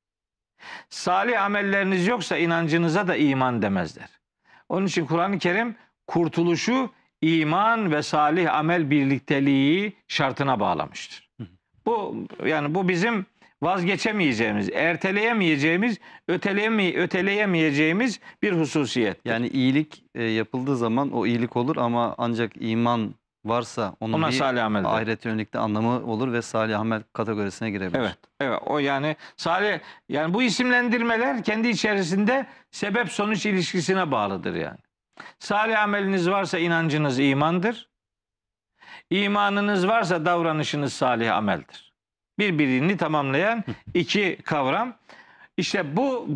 Salih amelleriniz yoksa inancınıza da iman demezler. Onun için Kur'an-ı Kerim kurtuluşu iman ve salih amel birlikteliği şartına bağlamıştır. Bu yani bu bizim vazgeçemeyeceğimiz, erteleyemeyeceğimiz, öteleyeme, öteleyemeyeceğimiz bir hususiyettir. Yani iyilik yapıldığı zaman o iyilik olur ama ancak iman varsa onun ona bir ahiret yönelik de anlamı olur ve salih amel kategorisine girebilir. Evet. Evet. O yani salih yani bu isimlendirmeler kendi içerisinde sebep sonuç ilişkisine bağlıdır yani. Salih ameliniz varsa inancınız imandır. İmanınız varsa davranışınız salih ameldir. Birbirini tamamlayan iki kavram. İşte bu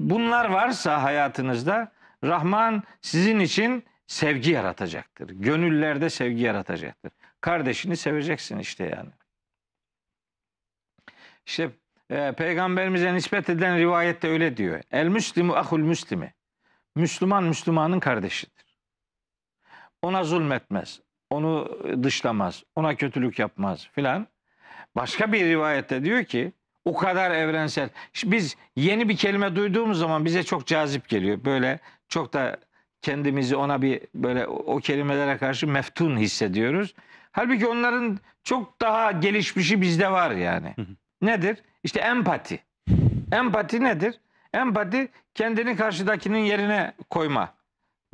bunlar varsa hayatınızda Rahman sizin için sevgi yaratacaktır. Gönüllerde sevgi yaratacaktır. Kardeşini seveceksin işte yani. İşte e, Peygamberimize nispet edilen rivayette öyle diyor. El müslimu ahul müslimi. Müslüman Müslümanın kardeşidir. Ona zulmetmez. Onu dışlamaz. Ona kötülük yapmaz filan. Başka bir rivayette diyor ki o kadar evrensel. İşte biz yeni bir kelime duyduğumuz zaman bize çok cazip geliyor. Böyle çok da kendimizi ona bir böyle o kelimelere karşı meftun hissediyoruz. Halbuki onların çok daha gelişmişi bizde var yani. Nedir? İşte empati. Empati nedir? Empati kendini karşıdakinin yerine koyma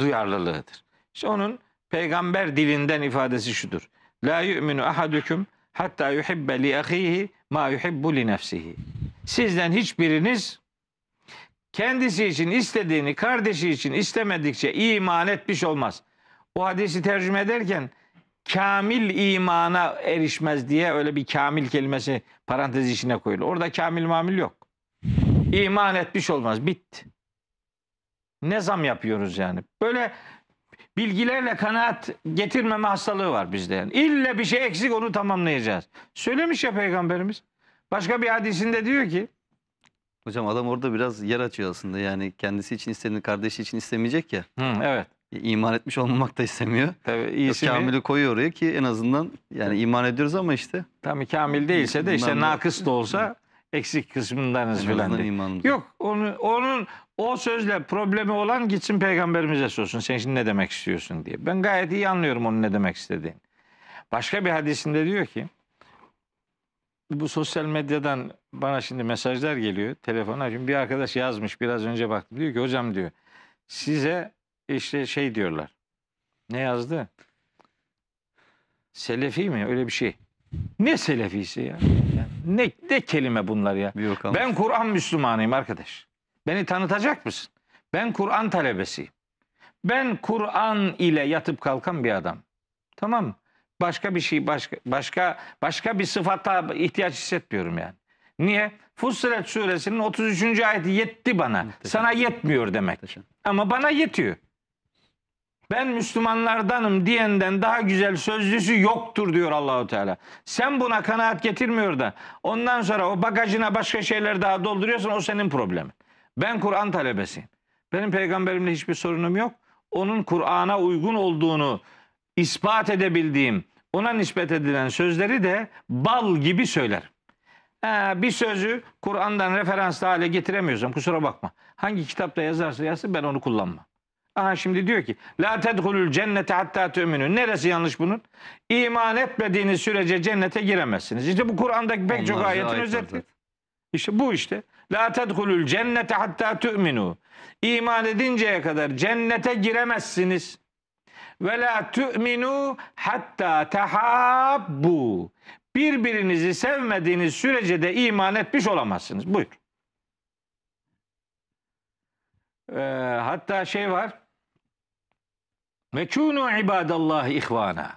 duyarlılığıdır. İşte onun peygamber dilinden ifadesi şudur. La yu'minu ahadukum hatta yuhibbe li ahihi ma yuhibbu li nefsihi. Sizden hiçbiriniz kendisi için istediğini, kardeşi için istemedikçe iman etmiş olmaz. O hadisi tercüme ederken kamil imana erişmez diye öyle bir kamil kelimesi parantez içine koyulur. Orada kamil mamil yok. İman etmiş olmaz. Bitti. Ne zam yapıyoruz yani? Böyle bilgilerle kanaat getirmeme hastalığı var bizde yani. İlle bir şey eksik onu tamamlayacağız. Söylemiş ya Peygamberimiz. Başka bir hadisinde diyor ki hocam adam orada biraz yer açıyor aslında yani kendisi için istediğini kardeşi için istemeyecek ya. Hı, evet. İman etmiş olmamak da istemiyor. Tabii iyisi Kamil'i koyuyor oraya ki en azından yani iman ediyoruz ama işte. Tabii Kamil değilse de işte nakıs da olsa eksik kısmındanız filan. Yok onu, onun o sözle problemi olan gitsin Peygamberimize sorsun sen şimdi ne demek istiyorsun diye. Ben gayet iyi anlıyorum onun ne demek istediğini. Başka bir hadisinde diyor ki bu sosyal medyadan bana şimdi mesajlar geliyor telefona. Şimdi bir arkadaş yazmış biraz önce baktım. Diyor ki hocam diyor size işte şey diyorlar. Ne yazdı? Selefi mi? Öyle bir şey. Ne selefisi ya? Ne, ne kelime bunlar ya? Ben Kur'an Müslümanıyım arkadaş. Beni tanıtacak mısın? Ben Kur'an talebesiyim. Ben Kur'an ile yatıp kalkan bir adam. Tamam mı? Başka bir şey, başka başka başka bir sıfata ihtiyaç hissetmiyorum yani. Niye? Fussilet suresinin otuz üçüncü ayeti yetti bana. Muhteşem. Sana yetmiyor demek. Muhteşem. Ama bana yetiyor. Ben Müslümanlardanım diyenden daha güzel sözlüsü yoktur diyor Allahu Teala. Sen buna kanaat getirmiyor da ondan sonra o bagajına başka şeyler daha dolduruyorsan o senin problemin. Ben Kur'an talebesiyim. Benim peygamberimle hiçbir sorunum yok. Onun Kur'an'a uygun olduğunu ispat edebildiğim, ona nispet edilen sözleri de bal gibi söyler. Ee, bir sözü Kur'an'dan referanslı hale getiremiyorsam kusura bakma. Hangi kitapta yazarsa yazsın ben onu kullanmam. Aha şimdi diyor ki la tedhulul cennete hatta tu'minu. Neresi yanlış bunun? İman etmediğiniz sürece cennete giremezsiniz. İşte bu Kur'an'daki pek çok ayetin özeti. İşte bu işte. La tedhulul cennete hatta tu'minu. İman edinceye kadar cennete giremezsiniz. Ve la tu'minu hatta tahabbu. Birbirinizi sevmediğiniz sürece de iman etmiş olamazsınız. Buyur. Ee, hatta şey var. Mekûnû ibâdallâhi ihvâna.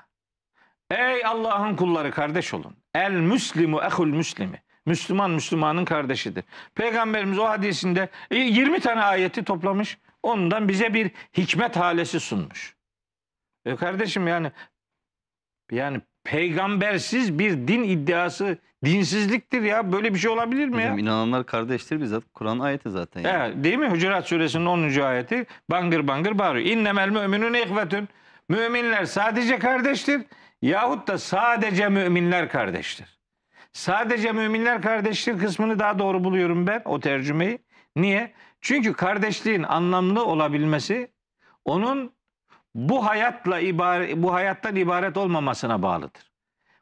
Ey Allah'ın kulları kardeş olun. El müslimu ehul müslimi. Müslüman Müslümanın kardeşidir. Peygamberimiz o hadisinde yirmi tane ayeti toplamış. Ondan bize bir hikmet halesi sunmuş. E kardeşim yani yani peygambersiz bir din iddiası dinsizliktir ya. Böyle bir şey olabilir mi hocam ya? İnananlar kardeştir bizzat. Kur'an ayeti zaten. Yani. Evet, değil mi? Hucurat suresinin onuncu ayeti bangır bangır bağırıyor. İnnemel müminune ihvetün. Müminler sadece kardeştir. Yahut da sadece müminler kardeştir. Sadece müminler kardeştir kısmını daha doğru buluyorum ben o tercümeyi. Niye? Çünkü kardeşliğin anlamlı olabilmesi onun bu hayatla ibare, bu hayattan ibaret olmamasına bağlıdır.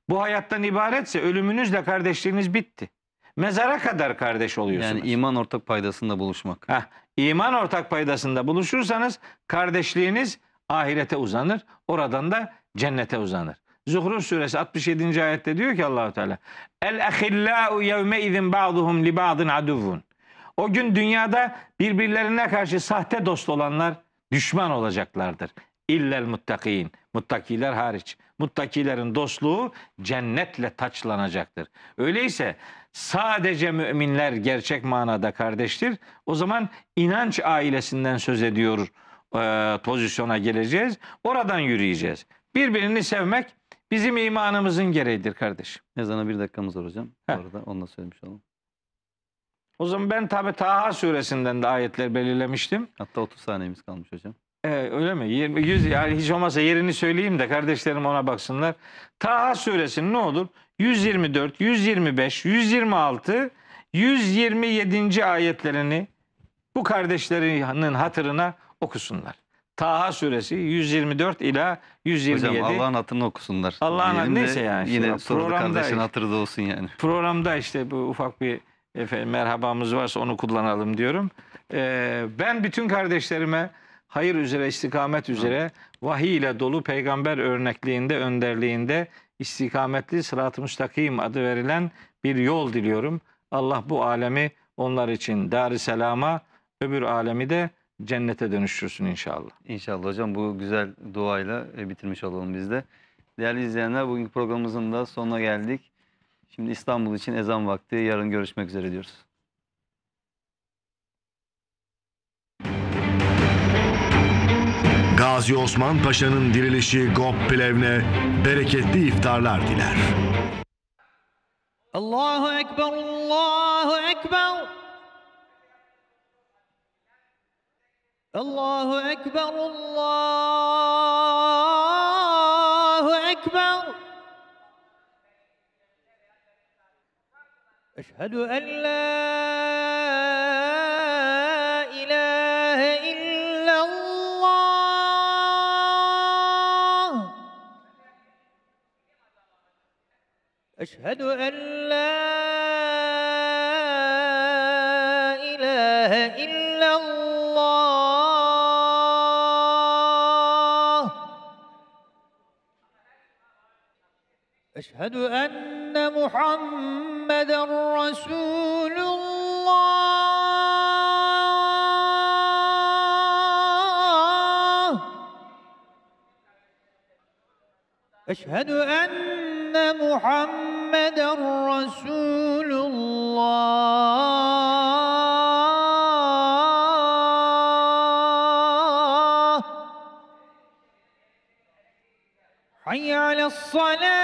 Bu hayattan ibaretse ölümünüzle kardeşliğiniz bitti. Mezara kadar kardeş oluyorsunuz. Yani iman ortak paydasında buluşmak. Heh, iman ortak paydasında buluşursanız kardeşliğiniz ahirete uzanır. Oradan da cennete uzanır. Zuhruf suresi altmış yedinci ayette diyor ki Allahu Teala: "El ahillâ'u yevme izin ba'duhum li ba'din aduvun." O gün dünyada birbirlerine karşı sahte dost olanlar düşman olacaklardır. İllel muttakîn. Muttakiler hariç. Muttakilerin dostluğu cennetle taçlanacaktır. Öyleyse sadece müminler gerçek manada kardeştir. O zaman inanç ailesinden söz ediyor e, pozisyona geleceğiz. Oradan yürüyeceğiz. Birbirini sevmek bizim imanımızın gereğidir kardeşim. Ezana bir dakikamız var hocam. Bu arada onu da söylemiş olalım. O zaman ben tabi Taha suresinden de ayetler belirlemiştim. Hatta otuz saniyemiz kalmış hocam. Ee, öyle mi? yüz, yani hiç olmazsa yerini söyleyeyim de kardeşlerim ona baksınlar. Taha suresinin ne olur? yüz yirmi dört, yüz yirmi beş, yüz yirmi altı, yüz yirmi yedinci ayetlerini bu kardeşlerinin hatırına okusunlar. Taha suresi yüz yirmi dört ila yüz yirmi yedi. Hocam Allah'ın hatırını okusunlar. Allah'ın neyse yani. Yine işte, soru kardeşin hatırı da olsun yani. Programda işte bu ufak bir efendim, merhabamız varsa onu kullanalım diyorum. Ee, ben bütün kardeşlerime hayır üzere, istikamet üzere, vahiy ile dolu peygamber örnekliğinde, önderliğinde istikametli sırat-ı müstakim adı verilen bir yol diliyorum. Allah bu alemi onlar için dar-ı selama, öbür alemi de cennete dönüştürsün inşallah. İnşallah hocam, bu güzel duayla bitirmiş olalım biz de. Değerli izleyenler, bugünkü programımızın da sonuna geldik. Şimdi İstanbul için ezan vakti, yarın görüşmek üzere diyoruz. Gaziosmanpaşa'nın dirilişi Gop Plevne bereketli iftarlar diler. Allahu Ekber, Allahu Ekber. Allahu Ekber, Allahu Ekber. Eşhedü en la أشهد أن لا إله إلا الله أشهد أن محمد رسول الله أشهد أن محمد رسول الله حي على الصلاة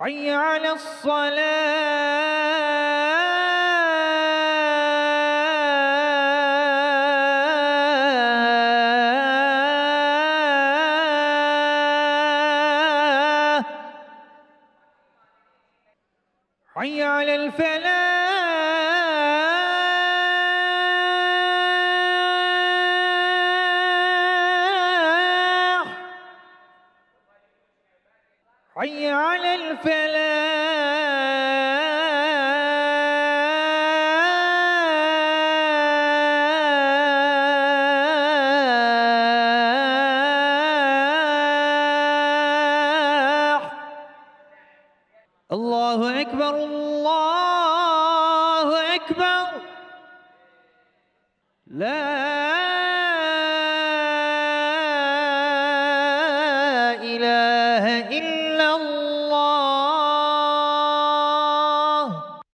حي على الصلاة حي على الفلاح حي على الفلاح الله أكبر الله أكبر لا